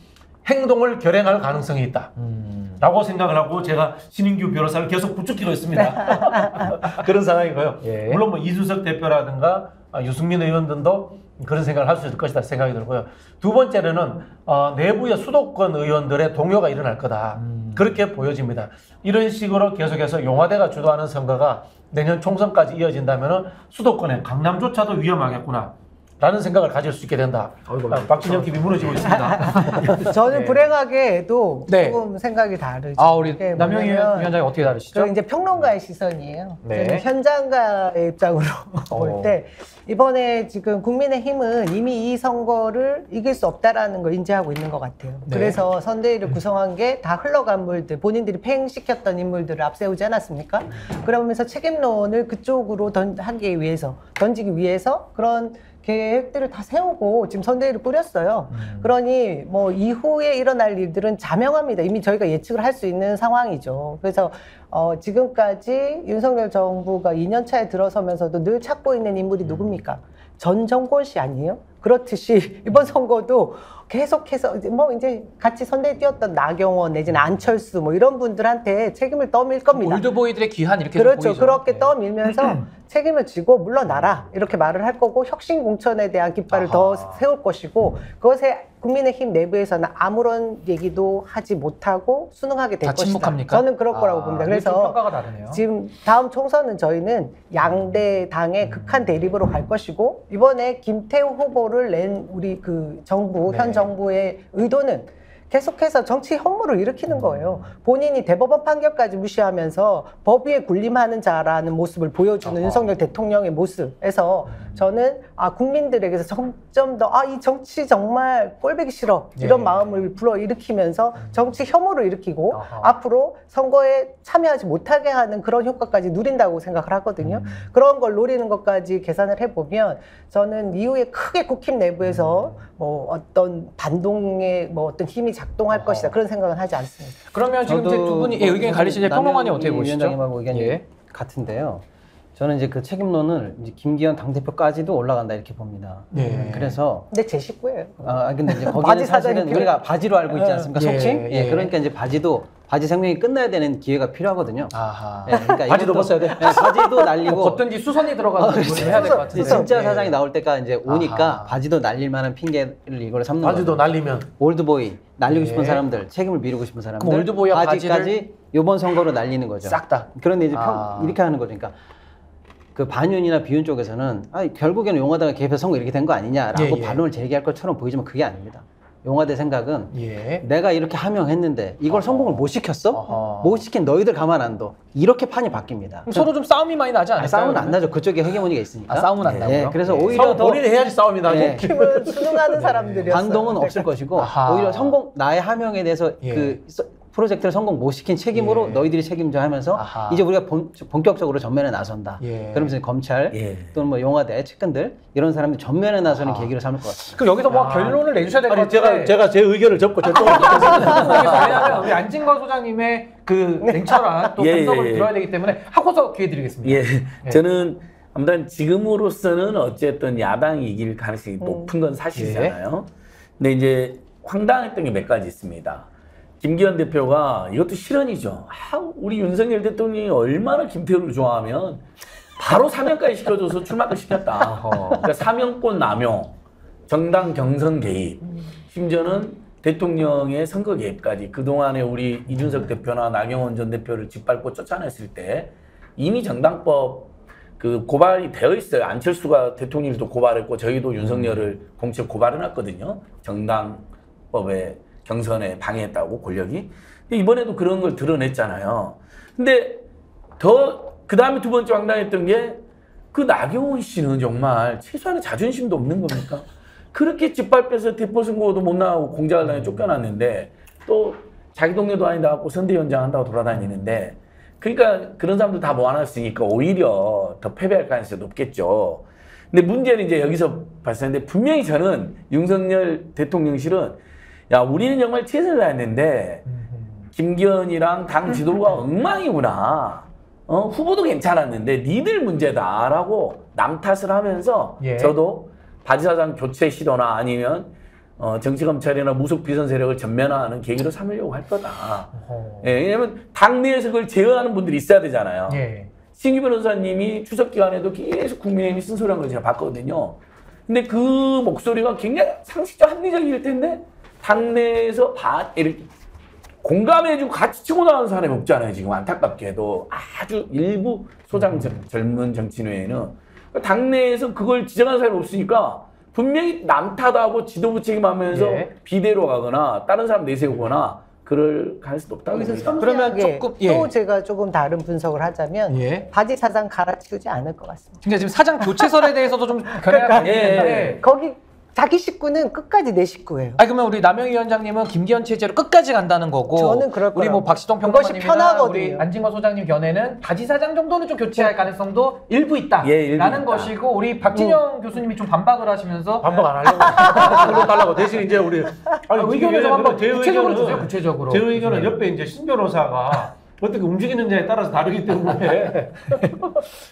행동을 결행할 가능성이 있다. 음. 라고 생각을 하고 제가 신인규 변호사를 계속 부추기고 있습니다. 그런 상황이고요. 예. 물론 뭐 이준석 대표라든가 유승민 의원들도 그런 생각을 할 수 있을 것이다 생각이 들고요. 두 번째로는 어, 내부의 수도권 의원들의 동요가 일어날 거다. 음. 그렇게 보여집니다. 이런 식으로 계속해서 용화대가 주도하는 선거가 내년 총선까지 이어진다면 수도권의 강남조차도 위험하겠구나. 라는 생각을 가질 수 있게 된다. 어이구, 아, 박진영 팀이 무너지고 있습니다. 저는 네. 불행하게도 네. 조금 생각이 다르죠. 아, 우리 네, 남영희 위원장이 어떻게 다르시죠? 이제 평론가의 시선이에요. 네. 현장가의 입장으로 볼 때 이번에 지금 국민의힘은 이미 이 선거를 이길 수 없다라는 걸 인지하고 있는 것 같아요. 네. 그래서 선대위를 구성한 게 다 흘러간 물들, 본인들이 팽시켰던 인물들을 앞세우지 않았습니까? 그러면서 책임론을 그쪽으로 던, 하기 위해서, 던지기 위해서 그런 계획들을 다 세우고 지금 선대위를 꾸렸어요. 음. 그러니 뭐 이후에 일어날 일들은 자명합니다. 이미 저희가 예측을 할 수 있는 상황이죠. 그래서 어 지금까지 윤석열 정부가 이 년 차에 들어서면서도 늘 찾고 있는 인물이 음. 누굽니까? 전 정권씨 아니에요? 그렇듯이 이번 선거도 계속해서 이제 뭐 이제 같이 선대에 뛰었던 나경원 내지는 안철수 뭐 이런 분들한테 책임을 떠밀 겁니다. 올드보이들의 귀한 이렇게 그렇죠. 보이죠. 그렇게 네. 떠밀면서 책임을 지고 물러나라 이렇게 말을 할 거고 혁신 공천에 대한 깃발을 아하. 더 세울 것이고 그것에 국민의힘 내부에서는 아무런 얘기도 하지 못하고 수능하게 될 것이다. 침묵합니까? 저는 그럴 아, 거라고 봅니다. 그래서 지금 다음 총선은 저희는 양대 당의 음. 극한 대립으로 갈 것이고 이번에 김태우 후보를 낸 우리 그 정부 네. 현 정부의 의도는 계속해서 정치 혐오를 일으키는 거예요. 본인이 대법원 판결까지 무시하면서 법 위에 군림하는 자라는 모습을 보여주는 어. 윤석열 대통령의 모습에서 저는 아 국민들에게서 점점 더 아 이 정치 정말 꼴보기 싫어 이런 예. 마음을 불어일으키면서 정치 혐오를 일으키고 어. 앞으로 선거에 참여하지 못하게 하는 그런 효과까지 누린다고 생각을 하거든요. 음. 그런 걸 노리는 것까지 계산을 해보면 저는 이후에 크게 국힘 내부에서 음. 뭐 어떤 반동의 뭐 어떤 힘이 작동할 어. 것이다 그런 생각은 하지 않습니다. 그러면 지금 이제 두 분이 예, 의견이 갈리시는데 평론가님 어떻게 보시죠? 위원장님하고 의견이 예. 같은데요. 저는 이제 그 책임론을 이제 김기현 당대표까지도 올라간다 이렇게 봅니다. 네. 그래서 근데 제 식구예요. 아 근데 이제 거기는 사실은 필요해. 우리가 바지로 알고 있지 않습니까? 속칭. 예, 예. 예. 그러니까 이제 바지도 바지 생명이 끝나야 되는 기회가 필요하거든요. 아하. 예, 그러니까 바지도 벗어야 돼. 예, 바지도 날리고. 어떤지 수선이 들어가서 어, 그렇죠. 해야 될 것 같은데. 진짜 예. 사장이 나올 때가 이제 오니까 아하. 바지도 날릴 만한 핑계를 이걸 삼는 거예요. 바지도 거거든요. 날리면 올드보이 날리고 예. 싶은 사람들, 책임을 미루고 싶은 사람들. 올드보이와 바지까지 이번 선거로 날리는 거죠. 싹 다. 그런데 이제 아. 평, 이렇게 하는 거죠. 그러니까. 그 반윤이나 비윤 쪽에서는 아, 결국에는 용화당의 개표 선거 이렇게 된 거 아니냐라고 예, 예. 반론을 제기할 것처럼 보이지만 그게 아닙니다. 용화대 생각은 예. 내가 이렇게 하명했는데 이걸 어허. 성공을 못 시켰어? 어허. 못 시킨 너희들 가만 안 둬. 이렇게 판이 바뀝니다. 그럼 서로 좀 싸움이 많이 나지 않을까요? 아, 싸움은 그러면? 안 나죠. 그쪽에 헤게모니가 있으니까. 아, 싸움은 안 예, 나고요? 그래서 예. 오히려 더 본인이 해야지 싸움이 나고 예. 팀은 수능하는 사람들이었어요. 반동은 없을 것이고 아하. 오히려 성공 나의 하명에 대해서 예. 그 프로젝트를 성공 못 시킨 책임으로 예. 너희들이 책임져 하면서 아하. 이제 우리가 본, 본격적으로 전면에 나선다. 예. 그러면서 검찰 예. 또는 뭐 용화대 측근들 이런 사람들이 전면에 나서는 아. 계기를 삼을 것 같습니다. 그럼 여기서 뭐 아. 결론을 내주셔야 될 것 같아요. 제가, 제가 제 의견을 접고 저쪽으로 왜냐하면 우리 안진걸 소장님의 그 냉철한 또 분석을 예, 예, 예. 들어야 되기 때문에 하고서 기회 드리겠습니다. 예. 예. 저는 아무튼 지금으로서는 어쨌든 야당이 이길 가능성이 음. 높은 건 사실이잖아요. 예. 근데 이제 황당했던 게 몇 가지 있습니다. 김기현 대표가 이것도 실언이죠. 아, 우리 윤석열 대통령이 얼마나 김태우를 좋아하면 바로 사면까지 시켜줘서 출마까지 시켰다. 어. 그러니까 사면권 남용, 정당 경선 개입, 심지어는 대통령의 선거 개입까지 그동안에 우리 이준석 대표나 나경원 전 대표를 짓밟고 쫓아냈을 때 이미 정당법 그 고발이 되어 있어요. 안철수가 대통령도 고발했고 저희도 윤석열을 공채 고발해놨거든요. 정당법에. 경선에 방해했다고 권력이. 근데 이번에도 그런 걸 드러냈잖아요. 근데 더 그 다음에 두 번째 황당했던 게 그 나경원 씨는 정말 최소한의 자존심도 없는 겁니까? 그렇게 짓밟혀서 대포선거도 못 나가고 공작을당에 쫓겨났는데 또 자기 동네도 아니다 고 선대위원장 한다고 돌아다니는데 그러니까 그런 사람들 다 모아놨으니까 오히려 더 패배할 가능성이 높겠죠. 근데 문제는 이제 여기서 발생했는데 분명히 저는 윤석열 대통령실은 야, 우리는 정말 최선을 다했는데 김기현이랑 당 지도부가 엉망이구나. 어, 후보도 괜찮았는데 니들 문제다라고 남 탓을 하면서 예. 저도 바지사장 교체 시도나 아니면 어, 정치검찰이나 무속 비선 세력을 전면화하는 계기로 삼으려고 할 거다. 예, 왜냐면 당내에서 그걸 제어하는 분들이 있어야 되잖아요. 예. 신규 변호사님이 추석 기간에도 계속 국민의힘이 쓴소리한 걸 제가 봤거든요. 근데 그 목소리가 굉장히 상식적 합리적일 텐데 당내에서 바, 공감해주고 같이 치고 나가는 사람이 없잖아요. 지금 안타깝게도 아주 일부 소장 젊은 정치인 외에는 당내에서 그걸 지적하는 사람이 없으니까 분명히 남 탓하고 지도부 책임하면서 예. 비대로 가거나 다른 사람 내세우거나 그럴 갈 수도 없다고 봅니다. 그러면 조금 예. 또 제가 조금 다른 분석을 하자면 예. 바지 사장 갈아치우지 않을 것 같습니다. 그러니까 지금 사장 교체설에 대해서도 좀 그러니까 예. 예. 거기 자기 식구는 끝까지 내 식구예요. 아 그러면 우리 남영희 위원장님은 김기현 체제로 끝까지 간다는 거고. 저는 그럴 거예요. 우리 뭐 박시동 평론가님이나 우리 안진걸 소장님 견해는 바지 사장 정도는 좀 교체할 가능성도 일부 있다라는 예, 일부 것이고 있다. 우리 박진영 음. 교수님이 좀 반박을 하시면서 반박 안 하려고 그러 달라고 대신 이제 우리 아니, 의견을 좀 한번 제 구체적으로 주세요. 구체적으로. 제 의견은 옆에 이제 신 변호사가 어떻게 움직이느냐에 따라서 다르기 때문에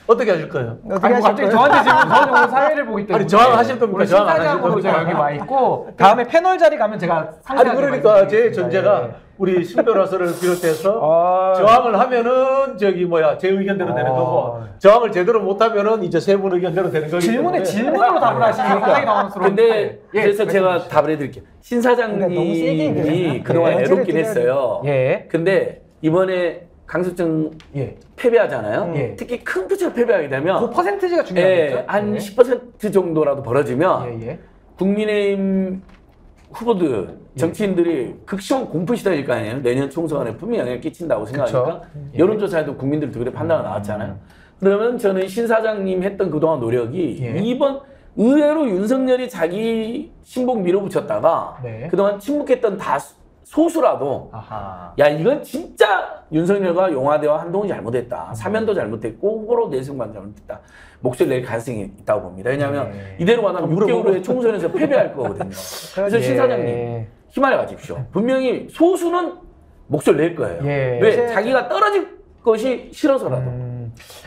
어떻게 하실 거예요? 어떻게 아니, 하실 갑자기 거예요? 저한테 지금 저는 오늘 사회를 보기 때문에 아니 저항하실 겁니까? 오늘 신사장으로 제가 여기 와 있고 다음에 패널 자리 가면 제가 상세하게 아니 그러니까 제 전제가 우리 신변호사를 비롯해서 아... 저항을 하면은 저기 뭐야 제 의견대로 되는 거고 아... 저항을 제대로 못하면은 이제 세 분 의견대로 되는 거기 때문에 질문에 질문으로 답을 하시니까 근데 예, 그래서 제가 답을 해드릴게요. 신사장님이 그동안 예, 애롭긴 했어요. 예. 근데 이번에 강서구청 예. 패배하잖아요. 예. 특히 큰 부처 패배하게 되면 그 퍼센트지가 중요하겠죠. 예, 한 십 퍼센트 정도라도 벌어지면 예, 예. 국민의힘 후보들, 정치인들이 예. 극심한 공포에 시달릴 거 아니에요. 내년 총선에 분명히 영향을 끼친다고 생각하니까 예. 여론조사에도 국민들이 그렇게 판단이 나왔잖아요. 그러면 저는 신 사장님 했던 그동안 노력이 예. 이번 의외로 윤석열이 자기 신복 밀어붙였다가 네. 그동안 침묵했던 다수 소수라도 아하. 야 이건 진짜 윤석열과 용화대와 한동훈이 잘못했다. 사면도 잘못했고 후보로 내세운 잘못했다. 목소리 낼 가능성이 있다고 봅니다. 왜냐하면 네. 이대로 가면 육 개월 후에 총선에서 패배할 거거든요. 그래서 예. 신사장님 힘을 가십시오. 분명히 소수는 목소리 낼 거예요. 예. 왜? 자기가 떨어질 것이 싫어서라도. 음.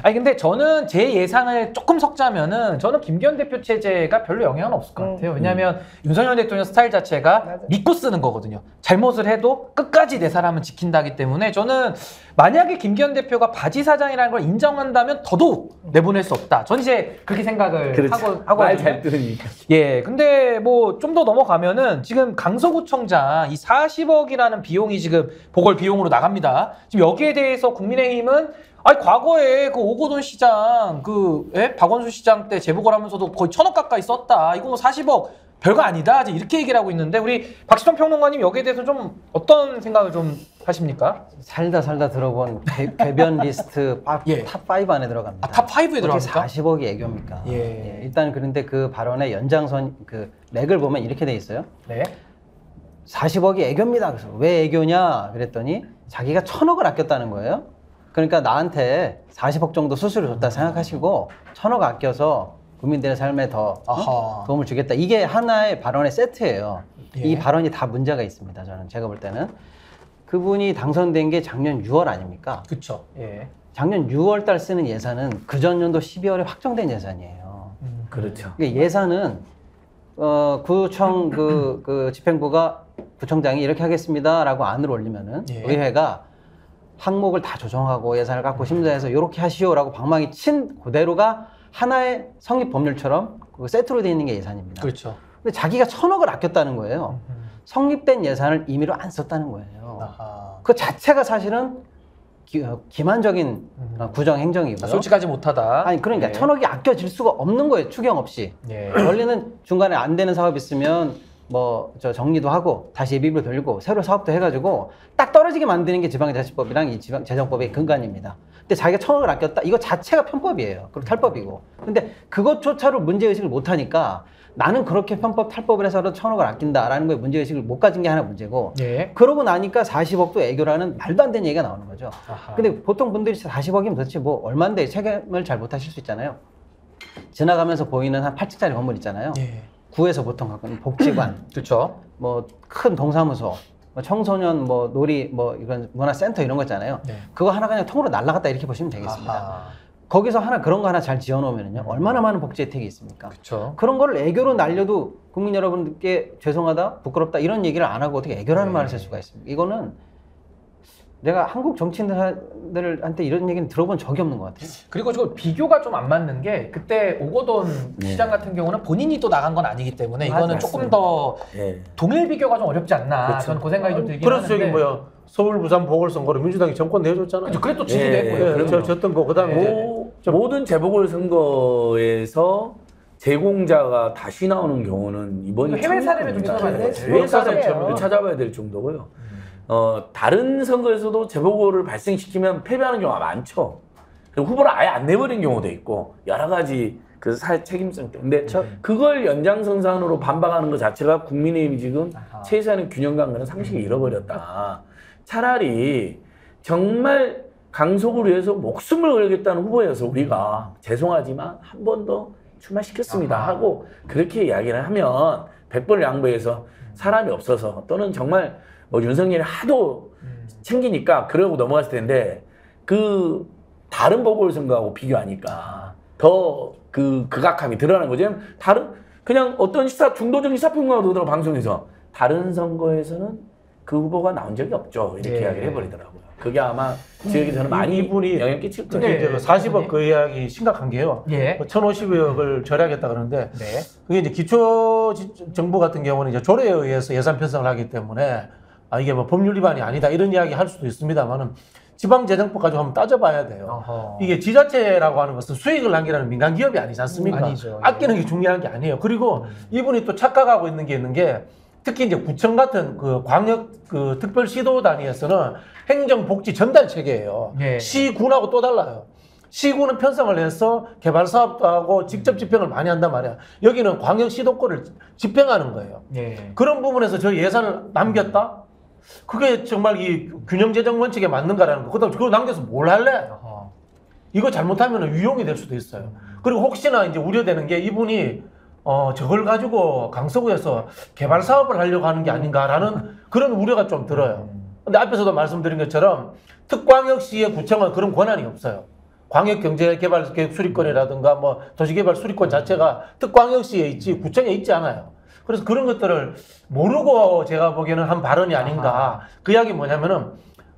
아니 근데 저는 제 예상을 조금 섞자면은 저는 김기현 대표 체제가 별로 영향은 없을 것 같아요. 왜냐하면 음. 윤석열 대통령 스타일 자체가 맞아. 믿고 쓰는 거거든요. 잘못을 해도 끝까지 내 사람은 지킨다기 때문에 저는 만약에 김기현 대표가 바지 사장이라는 걸 인정한다면 더더욱 내보낼 수 없다. 전 이제 그렇게 생각을 그렇지. 하고 하고 말 잘 들으니까. 예, 근데 뭐 좀 더 넘어가면은 지금 강서구청장 이 사십억이라는 비용이 지금 보궐 비용으로 나갑니다. 지금 여기에 대해서 국민의힘은 아니 과거에 그 오거돈 시장 그 예? 박원순 시장 때 재보궐 하면서도 거의 천억 가까이 썼다. 이거 뭐 사십억 별거 아니다. 이제 이렇게 얘기를 하고 있는데 우리 박시동 평론가님 여기에 대해서 좀 어떤 생각을 좀 하십니까? 살다 살다 들어본 개, 개변 리스트 예. 탑 파이브 안에 들어갑니다. 아, 탑 파이브에 들어갑니까? 사십억이 애교입니까? 예. 예. 일단 그런데 그 발언의 연장선 그 렉을 보면 이렇게 돼 있어요. 네. 사십억이 애교입니다. 그래서 왜 애교냐 그랬더니 자기가 천억을 아꼈다는 거예요. 그러니까 나한테 사십억 정도 수수료 줬다 생각하시고 천억 아껴서 국민들의 삶에 더 아하. 도움을 주겠다. 이게 하나의 발언의 세트예요. 예. 이 발언이 다 문제가 있습니다. 저는 제가 볼 때는 그분이 당선된 게 작년 유월 아닙니까? 그렇죠. 예. 작년 유월 달 쓰는 예산은 그 전년도 십이월에 확정된 예산이에요. 음, 그렇죠. 그러니까 예산은 어, 구청 그, 그 집행부가 구청장이 이렇게 하겠습니다라고 안을 올리면은 예. 의회가 항목을 다 조정하고 예산을 갖고 심사해서 이렇게 하시오라고 방망이 친 그대로가 하나의 성립 법률처럼 그 세트로 되어 있는 게 예산입니다. 그렇죠. 근데 자기가 천억을 아꼈다는 거예요. 음. 성립된 예산을 임의로 안 썼다는 거예요. 아하. 그 자체가 사실은 기, 기만적인 음. 구정 행정이고요. 아, 솔직하지 못하다. 아니 그러니까 네. 천억이 아껴질 수가 없는 거예요. 추경 없이. 네. 원래는 중간에 안 되는 사업 있으면 뭐 저 정리도 하고 다시 예비비로 돌리고 새로 사업도 해가지고 딱 떨어지게 만드는 게 지방자치법이랑 이 지방 재정법의 근간입니다. 근데 자기가 천억을 아꼈다 이거 자체가 편법이에요. 그리고 탈법이고. 근데 그것조차로 문제의식을 못하니까 나는 그렇게 편법 탈법을 해서라도 천억을 아낀다라는 거에 문제의식을 못 가진 게 하나 문제고 예. 그러고 나니까 사십억도 애교라는 말도 안 되는 얘기가 나오는 거죠. 아하. 근데 보통 분들이 사십억이면 도대체 뭐 얼만데 체감을 잘 못하실 수 있잖아요. 지나가면서 보이는 한 팔 층짜리 건물 있잖아요. 예. 구에서 보통 가끔 복지관, 그렇죠. 뭐 큰 동사무소, 뭐 청소년 뭐 놀이 뭐 이런 문화센터 이런 거 있잖아요. 네. 그거 하나 그냥 통으로 날라갔다 이렇게 보시면 되겠습니다. 아하. 거기서 하나 그런 거 하나 잘 지어놓으면요 얼마나 많은 복지 혜택이 있습니까? 그쵸. 그런 거를 애교로 날려도 국민 여러분께 죄송하다, 부끄럽다 이런 얘기를 안 하고 어떻게 애교라는 네. 말을 쓸 수가 있습니까? 이거는 내가 한국 정치인들한테 이런 얘기는 들어본 적이 없는 것 같아요. 그리고 지금 비교가 좀 안 맞는 게 그때 오거돈 네. 시장 같은 경우는 본인이 또 나간 건 아니기 때문에 이거는 맞습니다. 조금 더 네. 동일 비교가 좀 어렵지 않나 저는 그 생각이 좀 들긴 그래서 하는데 저기 뭐야 서울 부산 보궐선거를 민주당이 정권 내줬잖아요. 그렇죠. 그래도 지지됐고요. 예, 예, 그렇죠. 졌던 거 그다음 예. 모든 재보궐선거에서 제공자가 다시 나오는 경우는 이번이 그러니까 해외 사례를 좀 찾아봐야 돼요. 해외 사례를 찾아봐야 될 정도고요. 음. 어, 다른 선거에서도 재보궐을 발생시키면 패배하는 경우가 많죠. 그리고 후보를 아예 안 내버린 경우도 있고 여러 가지 그 사회 책임성 때문에. 근데 음. 그걸 연장선상으로 반박하는 것 자체가 국민의힘이 지금 아하. 최소한의 균형감과는 상식을 음. 잃어버렸다. 차라리 정말 강서구를 위해서 목숨을 걸겠다는 후보여서 우리가 음. 죄송하지만 한 번 더 출마시켰습니다 아하. 하고 그렇게 이야기를 하면 백 번을 양보해서 사람이 없어서 또는 정말 뭐 윤석열이 하도 음. 챙기니까 그러고 넘어갔을 텐데 그 다른 보궐선거하고 비교하니까 더 그 극악함이 드러나는 거죠. 다른 그냥 어떤 시사 중도적 시사평론가가 그러더라고 방송에서 다른 선거에서는 그 후보가 나온 적이 없죠 이렇게 네. 이야기를 해버리더라고요. 그게 아마 지역에서는 많이 이분이 영향 끼칠 거예요. 특히 이제 사십억 그 이야기 심각한 게요. 예. 천오십억을 절약했다 그러는데 네. 그게 이제 기초 정부 같은 경우는 이제 조례에 의해서 예산 편성을 하기 때문에 아 이게 뭐 법률 위반이 아니다 이런 이야기 할 수도 있습니다만은 지방재정법 가지고 한번 따져봐야 돼요. 어허. 이게 지자체라고 하는 것은 수익을 남기라는 민간 기업이 아니지 않습니까? 음, 아니죠. 아끼는 게 중요한 게 아니에요. 그리고 음. 이분이 또 착각하고 있는 게 있는 게 특히 이제 구청 같은 그 광역 그 특별시도 단위에서는 행정복지 전달 체계예요. 예. 시군하고 또 달라요. 시군은 편성을 해서 개발 사업도 하고 직접 집행을 많이 한단 말이야. 여기는 광역 시도권을 집행하는 거예요. 예. 그런 부분에서 저 예산을 남겼다? 그게 정말 이 균형재정 원칙에 맞는가라는 거. 그다음 그걸 남겨서 뭘 할래? 이거 잘못하면 위용이 될 수도 있어요. 그리고 혹시나 이제 우려되는 게 이분이 어 저걸 가지고 강서구에서 개발 사업을 하려고 하는 게 아닌가라는 그런 우려가 좀 들어요. 근데 앞에서도 말씀드린 것처럼 특광역시의 구청은 그런 권한이 없어요. 광역경제개발계획 수립권이라든가 뭐 도시개발 수립권 자체가 특광역시에 있지 구청에 있지 않아요. 그래서 그런 것들을 모르고 제가 보기에는 한 발언이 아닌가. 그 이야기 뭐냐면은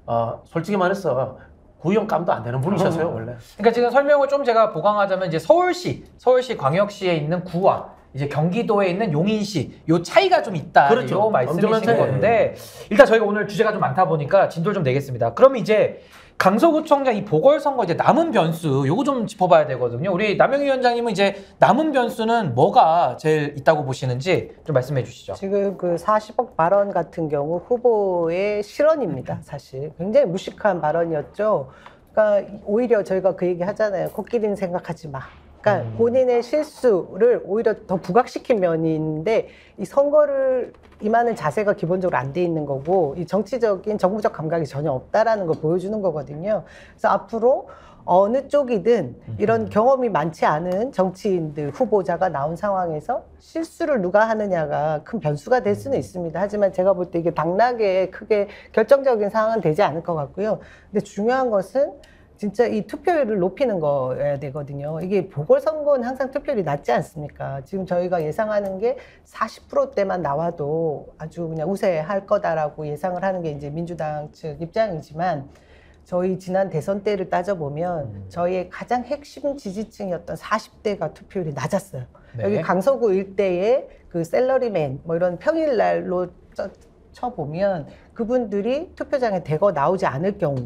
어, 솔직히 말해서 구형감도 안 되는 분이셨어요 원래. 그러니까 지금 설명을 좀 제가 보강하자면 이제 서울시, 서울시 광역시에 있는 구와 이제 경기도에 있는 용인시 요 차이가 좀 있다. 그렇죠. 말씀이신 건데 일단 저희가 오늘 주제가 좀 많다 보니까 진도를 좀 내겠습니다. 그럼 이제 강서구청장 이 보궐선거 이제 남은 변수 요거 좀 짚어봐야 되거든요. 우리 남영희 위원장님은 이제 남은 변수는 뭐가 제일 있다고 보시는지 좀 말씀해 주시죠. 지금 그 사십억 발언 같은 경우 후보의 실언입니다. 사실 굉장히 무식한 발언이었죠. 그러니까 오히려 저희가 그 얘기 하잖아요. 코끼리는 생각하지 마. 그러니까 음. 본인의 실수를 오히려 더 부각시킨 면이 있는데 이 선거를 임하는 자세가 기본적으로 안 돼 있는 거고 이 정치적인 정무적 감각이 전혀 없다라는 걸 보여주는 거거든요. 그래서 앞으로 어느 쪽이든 이런 경험이 많지 않은 정치인들 후보자가 나온 상황에서 실수를 누가 하느냐가 큰 변수가 될 수는 있습니다. 하지만 제가 볼 때 이게 당락에 크게 결정적인 상황은 되지 않을 것 같고요. 근데 중요한 것은 진짜 이 투표율을 높이는 거여야 되거든요. 이게 보궐선거는 항상 투표율이 낮지 않습니까? 지금 저희가 예상하는 게 사십 퍼센트대만 나와도 아주 그냥 우세할 거다라고 예상을 하는 게 이제 민주당 측 입장이지만 저희 지난 대선 때를 따져보면 음. 저희의 가장 핵심 지지층이었던 사십 대가 투표율이 낮았어요. 네. 여기 강서구 일대에 그 셀러리맨 뭐 이런 평일날로 쳐보면 그분들이 투표장에 대거 나오지 않을 경우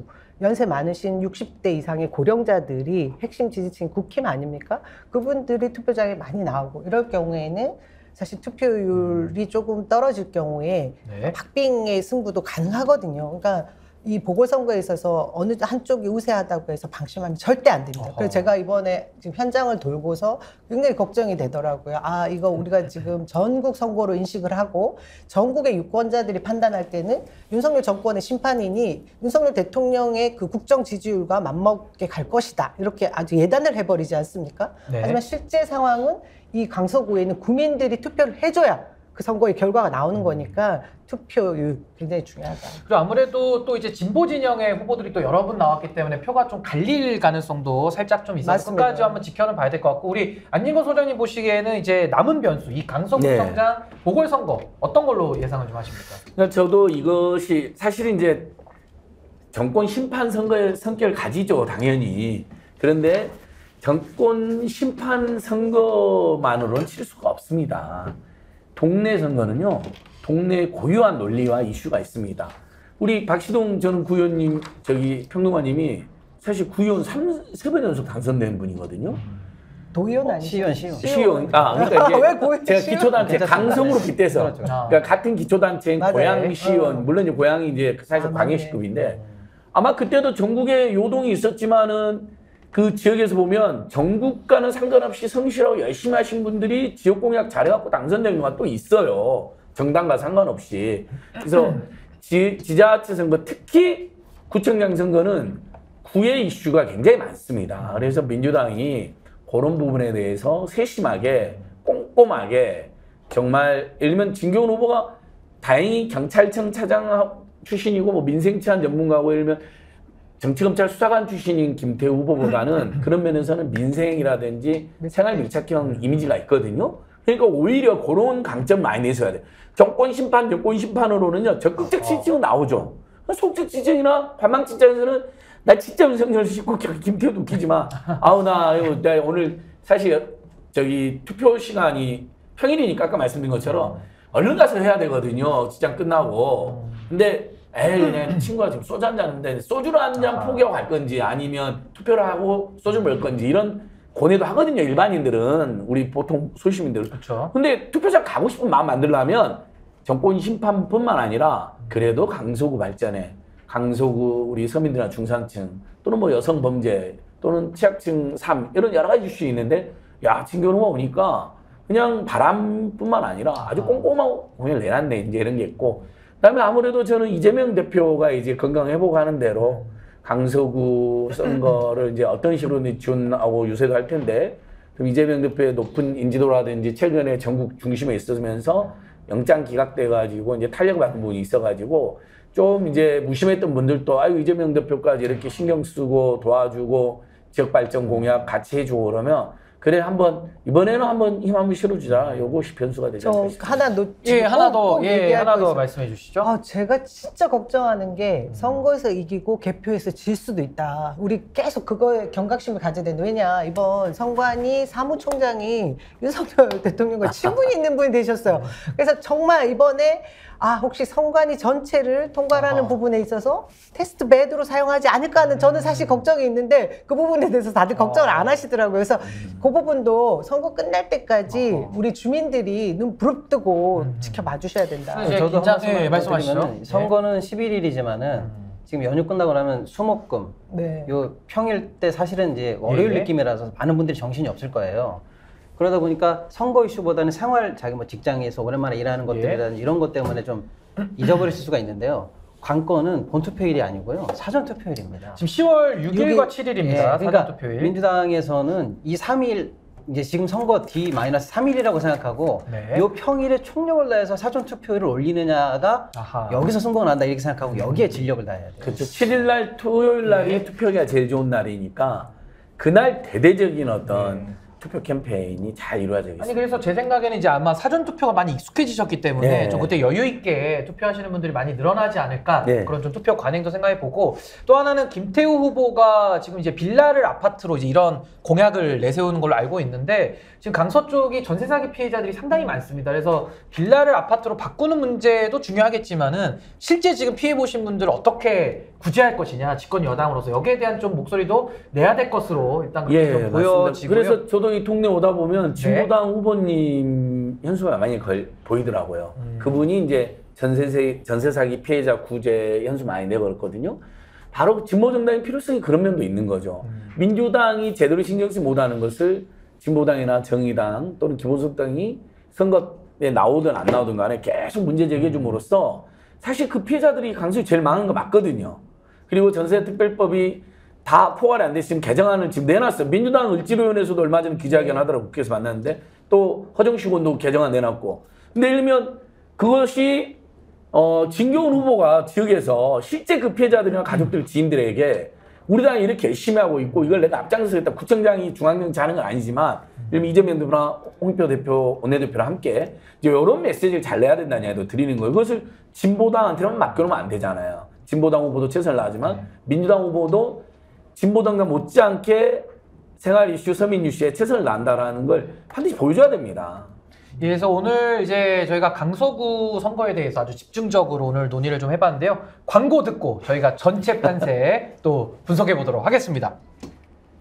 연세 많으신 육십 대 이상의 고령자들이 핵심 지지층 국힘 아닙니까? 그분들이 투표장에 많이 나오고 이럴 경우에는 사실 투표율이 조금 떨어질 경우에 네. 박빙의 승부도 가능하거든요. 그러니까 이 보궐선거에 있어서 어느 한쪽이 우세하다고 해서 방심하면 절대 안 됩니다. 어허. 그래서 제가 이번에 지금 현장을 돌고서 굉장히 걱정이 되더라고요. 아, 이거 우리가 지금 전국 선거로 인식을 하고 전국의 유권자들이 판단할 때는 윤석열 정권의 심판이니 윤석열 대통령의 그 국정 지지율과 맞먹게 갈 것이다. 이렇게 아주 예단을 해버리지 않습니까? 네. 하지만 실제 상황은 이 강서구에 있는 국민들이 투표를 해줘야 그 선거의 결과가 나오는 거니까 투표율 굉장히 중요하다. 그리고 아무래도 또 이제 진보 진영의 후보들이 또 여러 분 나왔기 때문에 표가 좀 갈릴 가능성도 살짝 좀 있어서 끝까지 한번 지켜봐야 될 것 같고 우리 안진걸 소장님 보시기에는 이제 남은 변수 이 강서구청장 네. 보궐선거 어떤 걸로 예상을 좀 하십니까? 그러니까 저도 이것이 사실은 이제 정권 심판 선거의 성격을 가지죠 당연히. 그런데 정권 심판 선거만으로는 칠 수가 없습니다. 동네 선거는요. 동네 고유한 논리와 이슈가 있습니다. 우리 박시동 전 구의원님, 저기 평론가님이 사실 구의원 삼, 세 번 연속 당선된 분이거든요. 도의원 아니죠? 시의원, 시의원. 시의원. 아, 그러니까 이게 왜 고향, 제가 기초단체 강성으로 빗대서 그렇죠. 그러니까 같은 기초단체인 고양시의원, 어. 물론 이제 고양이 이제 사실 아, 광역시급인데 네. 아마 그때도 전국에 요동이 있었지만은 그 지역에서 보면 전국과는 상관없이 성실하고 열심히 하신 분들이 지역 공약 잘해갖고 당선된 경우가 또 있어요. 정당과 상관없이. 그래서 지, 지자체 선거 특히 구청장 선거는 구의 이슈가 굉장히 많습니다. 그래서 민주당이 그런 부분에 대해서 세심하게 꼼꼼하게 정말 예를 들면 진교훈 후보가 다행히 경찰청 차장 출신이고 뭐 민생 치안 전문가고 예를 들면 정치검찰 수사관 출신인 김태우 후보보다는 그런 면에서는 민생이라든지 생활 밀착형 이미지가 있거든요. 그러니까 오히려 그런 강점 많이 내셔야 돼요. 정권 심판, 정권 심판으로는요. 적극적 실증은 나오죠. 속적 지정이나 관망 지정에서는 나 진짜 윤석열 씻고 김태우도 웃기지 마. 아우 나, 나 오늘 사실 저기 투표 시간이 평일이니까 아까 말씀드린 것처럼 얼른 가서 해야 되거든요. 직장 끝나고. 근데 에이 그냥 친구가 지금 소주 한잔 하는데 소주를 한잔 포기하고 갈 건지 아니면 투표를 하고 소주 먹을 건지 이런 고뇌도 하거든요. 일반인들은 우리 보통 소시민들은. 그렇죠. 근데 투표장 가고 싶은 마음 만들려면 정권 심판뿐만 아니라 그래도 강서구 발전에 강서구 우리 서민들이나 중산층 또는 뭐 여성 범죄 또는 취약층 삶 이런 여러 가지 이슈 있는데 야 진교훈 후보가 오니까 그냥 바람뿐만 아니라 아주 꼼꼼하고 공연을 내놨네 이제 이런 게 있고 그다음에 아무래도 저는 이재명 대표가 이제 건강 회복하는 대로 강서구 선거를 이제 어떤 식으로든 지원하고 유세도 할 텐데 그럼 이재명 대표의 높은 인지도라든지 최근에 전국 중심에 있으면서 영장 기각돼 가지고 이제 탄력 받은 부분이 있어가지고. 좀 이제 무심했던 분들도 아유 이재명 대표까지 이렇게 신경 쓰고 도와주고 지역 발전 공약 같이 해주고 그러면 그래 한번 이번에는 한번 힘 한번 실어주자 요것이 변수가 되지 않을까 싶습니다. 하나 놓치고 예, 하나 더 예, 하나 더 말씀해 주시죠. 아, 제가 진짜 걱정하는 게 선거에서 이기고 개표에서 질 수도 있다. 우리 계속 그거에 경각심을 가져야 되는데 왜냐 이번 선관위 사무총장이 윤석열 대통령과 친분이 있는 분이 되셨어요. 그래서 정말 이번에 아 혹시 선관위 전체를 통과하는 아. 부분에 있어서 테스트 배드로 사용하지 않을까 하는 저는 사실 걱정이 있는데 그 부분에 대해서 다들 걱정을 아. 안 하시더라고요. 그래서 음. 그 부분도 선거 끝날 때까지 아. 우리 주민들이 눈 부릅뜨고 음. 지켜봐 주셔야 된다. 네, 저도 한 말씀 네, 말씀하시죠. 선거는 네. 십일일이지만은 음. 지금 연휴 끝나고 나면 수목금 네. 요 평일 때 사실은 이제 월요일 네. 느낌이라서 많은 분들이 정신이 없을 거예요. 그러다 보니까 선거 이슈보다는 생활, 자기 뭐 직장에서 오랜만에 일하는 것들이라든지 예. 이런 것 때문에 좀 잊어버리실 수가 있는데요. 관건은 본투표일이 아니고요. 사전투표일입니다. 지금 시월 육일과 칠일입니다. 예. 사전투표일. 그러니까 민주당에서는 이 삼 일, 이제 지금 선거 디 마이너스 삼 일이라고 생각하고 네. 요 평일에 총력을 다해서 사전투표율을 올리느냐가 아하. 여기서 승부가 난다 이렇게 생각하고 여기에 진력을 다해야 돼요. 그렇죠. 칠일날 토요일날이 네. 투표가 제일 좋은 날이니까 그날 대대적인 어떤 네. 투표 캠페인이 잘 이루어져 있습니다. 아니 그래서 제 생각에는 이제 아마 사전 투표가 많이 익숙해지셨기 때문에 네. 좀 그때 여유 있게 투표하시는 분들이 많이 늘어나지 않을까 네. 그런 좀 투표 관행도 생각해 보고 또 하나는 김태우 후보가 지금 이제 빌라를 아파트로 이제 이런 공약을 내세우는 걸로 알고 있는데 지금 강서 쪽이 전세 사기 피해자들이 상당히 많습니다. 그래서 빌라를 아파트로 바꾸는 문제도 중요하겠지만은 실제 지금 피해 보신 분들을 어떻게 구제할 것이냐 집권 여당으로서 여기에 대한 좀 목소리도 내야 될 것으로 일단 그렇게 예, 보여지고요. 그래서 저도 이 동네 오다 보면 진보당 네. 후보님 현수막이 많이 걸, 보이더라고요. 음. 그분이 이제 전세, 전세 사기 피해자 구제 현수 많이 내걸었거든요. 바로 진보정당의 필요성이 그런 면도 있는 거죠. 음. 민주당이 제대로 신경 쓰지 못하는 것을 진보당이나 정의당 또는 기본소득당이 선거에 나오든 안 나오든 간에 계속 문제 제기해줌으로써 사실 그 피해자들이 강수에 제일 많은 거 맞거든요. 그리고 전세특별법이 다 포괄이 안 돼 지금 개정안을 지금 내놨어요. 민주당 을지로위원회에서도 얼마 전에 기자회견 하더라고 국회에서 만났는데 또 허정식 의원도 개정안 내놨고 근데 예를 들면 그것이 어 진교훈 후보가 지역에서 실제 그 피해자들이나 가족들 지인들에게 우리 당이 이렇게 열심히 하고 있고 이걸 내가 앞장서겠다 구청장이 중앙정치 하는 건 아니지만 예를 들면 이재명 대표나 홍익표 대표 원내대표랑 함께 이제 이런 메시지를 잘 내야 된다는 얘기도 드리는 거예요. 그것을 진보당한테만 맡겨놓으면 안 되잖아요. 진보당 후보도 최선을 다하지만 민주당 후보도 진보당과 못지않게 생활 이슈, 서민 이슈에 최선을 다한다라는 걸 반드시 보여줘야 됩니다. 예, 그래서 오늘 이제 저희가 강서구 선거에 대해서 아주 집중적으로 오늘 논의를 좀 해봤는데요. 광고 듣고 저희가 전체 판세 또 분석해 보도록 하겠습니다.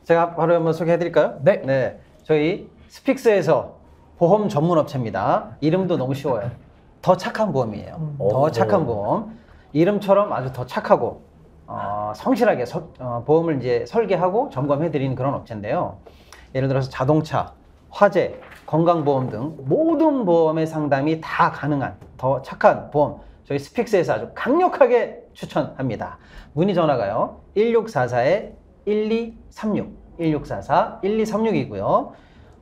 제가 바로 한번 소개해 드릴까요? 네. 네. 저희 스픽스에서 보험 전문 업체입니다. 이름도 너무 쉬워요. 더 착한 보험이에요. 음. 더 착한 보험. 이름처럼 아주 더 착하고 어, 성실하게 서, 어, 보험을 이제 설계하고 점검해드리는 그런 업체인데요. 예를 들어서 자동차, 화재, 건강보험 등 모든 보험의 상담이 다 가능한 더 착한 보험, 저희 스픽스에서 아주 강력하게 추천합니다. 문의 전화가요. 일육사사 일이삼육, 일육사사 일이삼육이고요.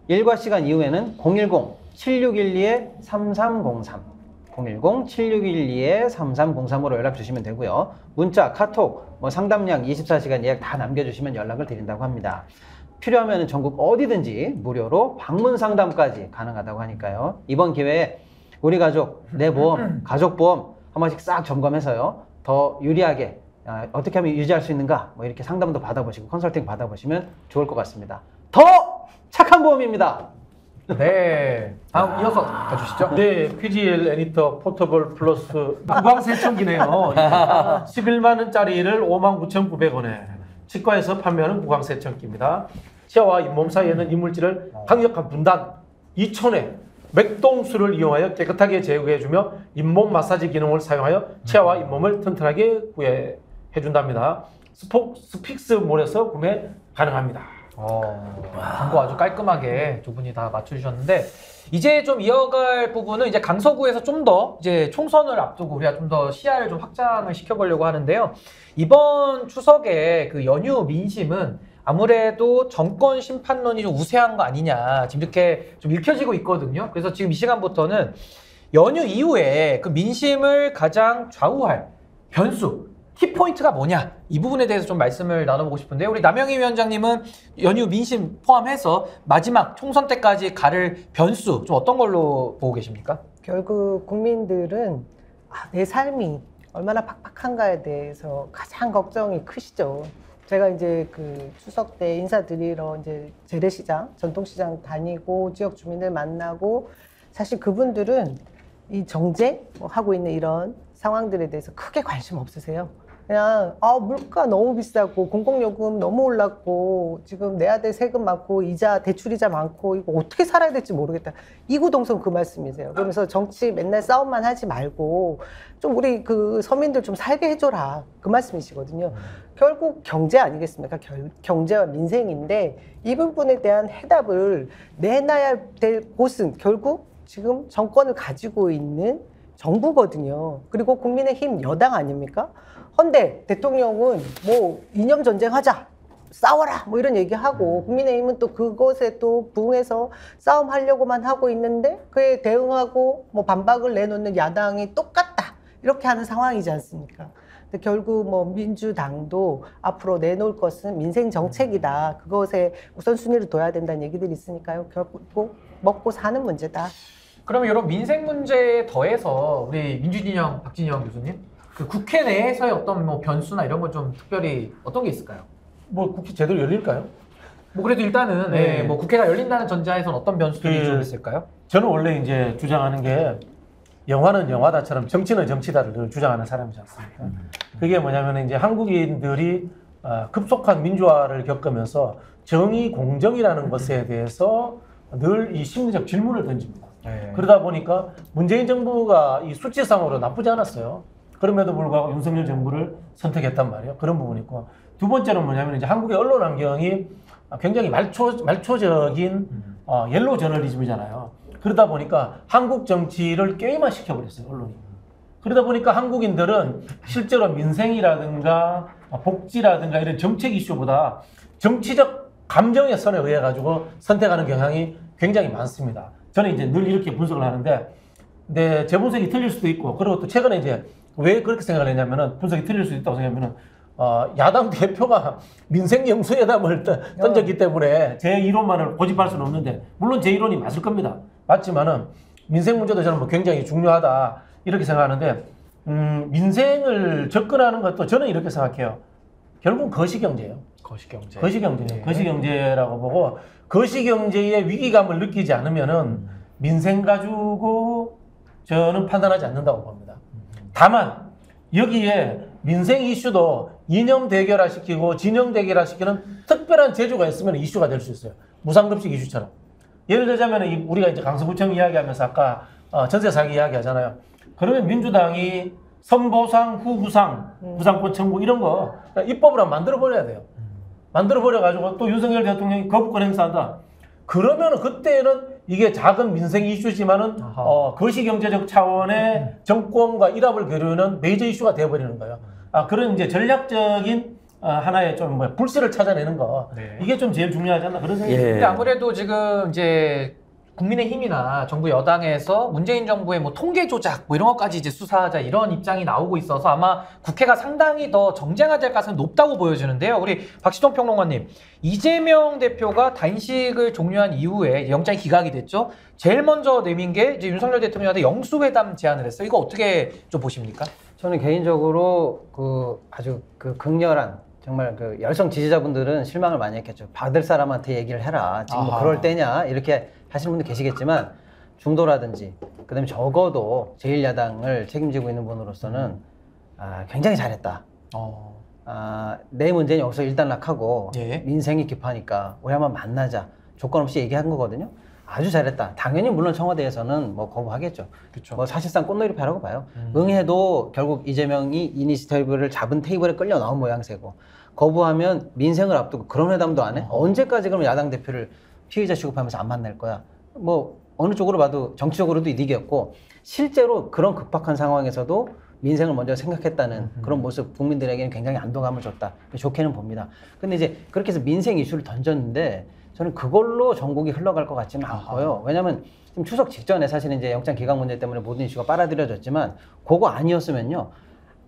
일과 시간 이후에는 공일공 칠육일이 삼삼공삼, 공일공 칠육일이 삼삼공삼으로 연락 주시면 되고요. 문자, 카톡, 뭐 상담량 이십사 시간 예약 다 남겨주시면 연락을 드린다고 합니다. 필요하면 전국 어디든지 무료로 방문 상담까지 가능하다고 하니까요. 이번 기회에 우리 가족, 내 보험, 가족 보험 한 번씩 싹 점검해서요. 더 유리하게 어, 어떻게 하면 유지할 수 있는가 뭐 이렇게 상담도 받아보시고 컨설팅 받아보시면 좋을 것 같습니다. 더 착한 보험입니다. 네, 다음 아, 이어서 가주시죠. 네, 피지엘 애니터 포터블 플러스 구강세척기네요. 십일만 원짜리를 오만 구천구백 원에 치과에서 판매하는 구강세척기입니다. 치아와 잇몸 사이에는 이물질을 강력한 분단 이천에 맥동수를 이용하여 깨끗하게 제거해주며 잇몸 마사지 기능을 사용하여 치아와 잇몸을 튼튼하게 구해준답니다. 스픽스몰에서 구매 가능합니다. 어, 광고 아주 깔끔하게 두 분이 다 맞춰주셨는데, 이제 좀 이어갈 부분은 이제 강서구에서 좀 더 이제 총선을 앞두고 우리가 좀 더 시야를 좀 확장을 시켜보려고 하는데요. 이번 추석에 그 연휴 민심은 아무래도 정권 심판론이 좀 우세한 거 아니냐, 지금 이렇게 좀 읽혀지고 있거든요. 그래서 지금 이 시간부터는 연휴 이후에 그 민심을 가장 좌우할 변수, 키포인트가 뭐냐, 이 부분에 대해서 좀 말씀을 나눠보고 싶은데, 우리 남영희 위원장님은 연휴 민심 포함해서 마지막 총선 때까지 가를 변수 좀 어떤 걸로 보고 계십니까? 결국 국민들은 아, 내 삶이 얼마나 팍팍한가에 대해서 가장 걱정이 크시죠. 제가 이제 그 추석 때 인사드리러 이제 재래시장, 전통시장 다니고 지역 주민들 만나고, 사실 그분들은 이 정제 뭐 하고 있는 이런 상황들에 대해서 크게 관심 없으세요. 그냥 아, 물가 너무 비싸고 공공요금 너무 올랐고 지금 내 아들 세금 많고 이자 대출이자 많고 이거 어떻게 살아야 될지 모르겠다. 이구동성 그 말씀이세요. 그러면서 정치 맨날 싸움만 하지 말고 좀 우리 그 서민들 좀 살게 해줘라, 그 말씀이시거든요. 결국 경제 아니겠습니까? 결, 경제와 민생인데 이 부분에 대한 해답을 내놔야 될 곳은 결국 지금 정권을 가지고 있는 정부거든요. 그리고 국민의힘 여당 아닙니까? 헌데 대통령은 뭐 이념 전쟁하자, 싸워라 뭐 이런 얘기하고, 국민의힘은 또 그것에 또 부응해서 싸움하려고만 하고 있는데 그에 대응하고 뭐 반박을 내놓는 야당이 똑같다 이렇게 하는 상황이지 않습니까? 근데 결국 뭐 민주당도 앞으로 내놓을 것은 민생 정책이다, 그것에 우선순위를 둬야 된다는 얘기들이 있으니까요. 결국 먹고 사는 문제다. 그러면 이런 민생 문제에 더해서 우리 민주진영 박진영 교수님, 그 국회 내에서의 어떤 뭐 변수나 이런 건 좀 특별히 어떤 게 있을까요? 뭐 국회 제대로 열릴까요? 뭐 그래도 일단은 네. 네, 뭐 국회가 열린다는 전제하에서는 어떤 변수들이 그, 좀 있을까요? 저는 원래 이제 주장하는 게 영화는 영화다처럼 정치는 정치다를 늘 주장하는 사람이지 않습니까? 음. 그게 뭐냐면 이제 한국인들이 급속한 민주화를 겪으면서 정의 공정이라는 음. 것에 대해서 늘 이 심리적 질문을 던집니다. 네. 그러다 보니까 문재인 정부가 이 수치상으로 나쁘지 않았어요. 그럼에도 불구하고 윤석열 정부를 선택했단 말이에요. 그런 부분이 있고, 두 번째는 뭐냐면 이제 한국의 언론 환경이 굉장히 말초, 말초적인 어, 옐로우 저널리즘이잖아요. 그러다 보니까 한국 정치를 게임화 시켜버렸어요, 언론이. 그러다 보니까 한국인들은 실제로 민생이라든가 복지라든가 이런 정책 이슈보다 정치적 감정의 선에 의해 가지고 선택하는 경향이 굉장히 많습니다. 저는 이제 늘 이렇게 분석을 하는데, 근데 제 분석이 틀릴 수도 있고, 그리고 또 최근에 이제 왜 그렇게 생각을 했냐면은, 분석이 틀릴 수도 있다고 생각하면은, 어, 야당 대표가 민생 영수회담을 던졌기 때문에 제 이론만을 고집할 수는 없는데, 물론 제 이론이 맞을 겁니다. 맞지만은, 민생 문제도 저는 뭐 굉장히 중요하다, 이렇게 생각하는데, 음, 민생을 접근하는 것도 저는 이렇게 생각해요. 결국은 거시경제예요. 거시경제. 거시경제. 네. 거시경제라고 보고, 거시경제의 위기감을 느끼지 않으면은 민생 가지고 저는 판단하지 않는다고 봅니다. 다만 여기에 민생 이슈도 이념 대결화시키고 진영 대결화시키는 특별한 제조가 있으면 이슈가 될 수 있어요. 무상급식 이슈처럼. 예를 들자면 우리가 이제 강서구청 이야기하면서 아까 어, 전세 사기 이야기하잖아요. 그러면 민주당이 선보상, 후보상, 무상권 청구 이런 거 입법으로 만들어버려야 돼요. 만들어버려가지고 또 윤석열 대통령이 거부권 행사한다. 그러면 그때는 이게 작은 민생 이슈지만은 어, 거시경제적 차원의 음. 정권과 일합을 겨루는 메이저 이슈가 되어버리는 거예요. 아, 그런 이제 전략적인 어, 하나의 좀 뭐 불씨를 찾아내는 거. 네. 이게 좀 제일 중요하지 않나 그런 생각이 듭니다. 예. 아무래도 지금 이제 국민의힘이나 정부 여당에서 문재인 정부의 뭐 통계 조작 뭐 이런 것까지 이제 수사하자 이런 입장이 나오고 있어서 아마 국회가 상당히 더 정쟁화 될 가능성이 높다고 보여지는데요. 우리 박시동 평론가님, 이재명 대표가 단식을 종료한 이후에 영장이 기각이 됐죠. 제일 먼저 내민 게 이제 윤석열 대통령한테 영수회담 제안을 했어요. 이거 어떻게 좀 보십니까? 저는 개인적으로 그 아주 그 극렬한 정말 그 열성 지지자분들은 실망을 많이 했겠죠. 받을 사람한테 얘기를 해라. 지금 뭐 그럴 때냐 이렇게 하시는 분도 계시겠지만 중도라든지 그다음에 적어도 제일 야당을 책임지고 있는 분으로서는 아, 굉장히 잘했다. 어. 아, 내 문제는 여기서 일단락하고 예? 민생이 급하니까 우리 한번 만나자. 조건 없이 얘기한 거거든요. 아주 잘했다. 당연히 물론 청와대에서는 뭐 거부하겠죠. 그쵸. 뭐 사실상 꽃놀이패라고 봐요. 음. 응해도 결국 이재명이 이니시티브를 잡은 테이블에 끌려 나온 모양새고 거부하면 민생을 앞두고 그런 회담도 안 해? 어. 언제까지 그럼 야당 대표를 피의자 취급하면서 안 만날 거야? 뭐 어느 쪽으로 봐도 정치적으로도 이득이었고 실제로 그런 급박한 상황에서도 민생을 먼저 생각했다는 음. 그런 모습 국민들에게는 굉장히 안도감을 줬다. 좋게는 봅니다. 근데 이제 그렇게 해서 민생 이슈를 던졌는데 저는 그걸로 전국이 흘러갈 것 같지는 않고요. 왜냐하면 지금 추석 직전에 사실은 이제 영장 기각 문제 때문에 모든 이슈가 빨아들여졌지만 그거 아니었으면요.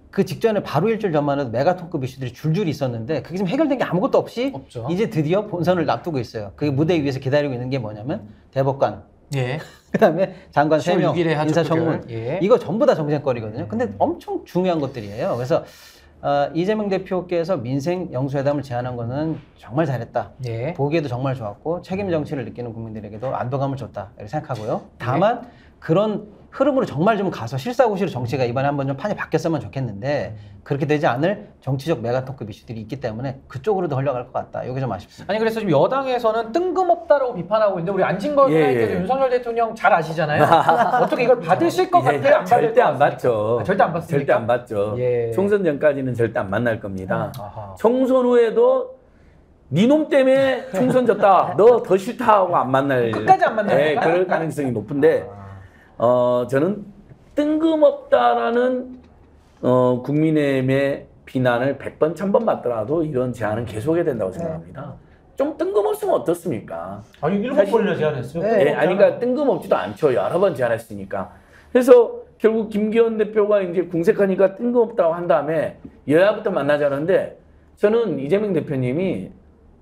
그 직전에 바로 일주일 전만 해도 메가톤급 이슈들이 줄줄이 있었는데 그게 지금 해결된 게 아무것도 없이 없죠. 이제 드디어 본선을 앞두고 있어요. 그게 무대 위에서 기다리고 있는 게 뭐냐면 대법관. 예. 그다음에 장관 세 명 인사청문. 예. 이거 전부 다 정쟁거리거든요. 근데 엄청 중요한 것들이에요. 그래서 어, 이재명 대표께서 민생 영수회담을 제안한 거는 정말 잘했다. 예. 보기에도 정말 좋았고 책임 정치를 느끼는 국민들에게도 안도감을 줬다 이렇게 생각하고요. 다만 예. 그런 흐름으로 정말 좀 가서 실사고시로 정치가 이번에 한번 좀 판이 바뀌었으면 좋겠는데 그렇게 되지 않을 정치적 메가톤급 이슈들이 있기 때문에 그쪽으로도 흘러갈 것 같다. 이게 좀 아쉽습니다. 아니 그래서 지금 여당에서는 뜬금없다라고 비판하고 있는데 우리 안진걸 의원께서 예, 예. 윤석열 대통령 잘 아시잖아요. 어떻게 이걸 받으실 것 예, 같아요? 안 절대 안 받죠. 아, 절대 안 받습니까? 절대 안 받죠. 예. 총선 전까지는 절대 안 만날 겁니다. 아하. 총선 후에도 니놈 때문에 총선 졌다. 너 더 싫다 하고 안 만날. 끝까지 안 만날. 예, 그럴 가능성이 높은데. 어, 저는 뜬금없다라는 어, 국민의힘의 비난을 백 번, 천 번 받더라도 이런 제안은 계속해야 된다고 생각합니다. 좀 뜬금없으면 어떻습니까? 아니, 일곱 번이나 제안했어요. 네. 네. 아니, 그러니까 뜬금없지도 않죠. 여러 번 제안했으니까. 그래서 결국 김기현 대표가 이제 궁색하니까 뜬금없다고 한 다음에 여야부터 만나자는데 저는 이재명 대표님이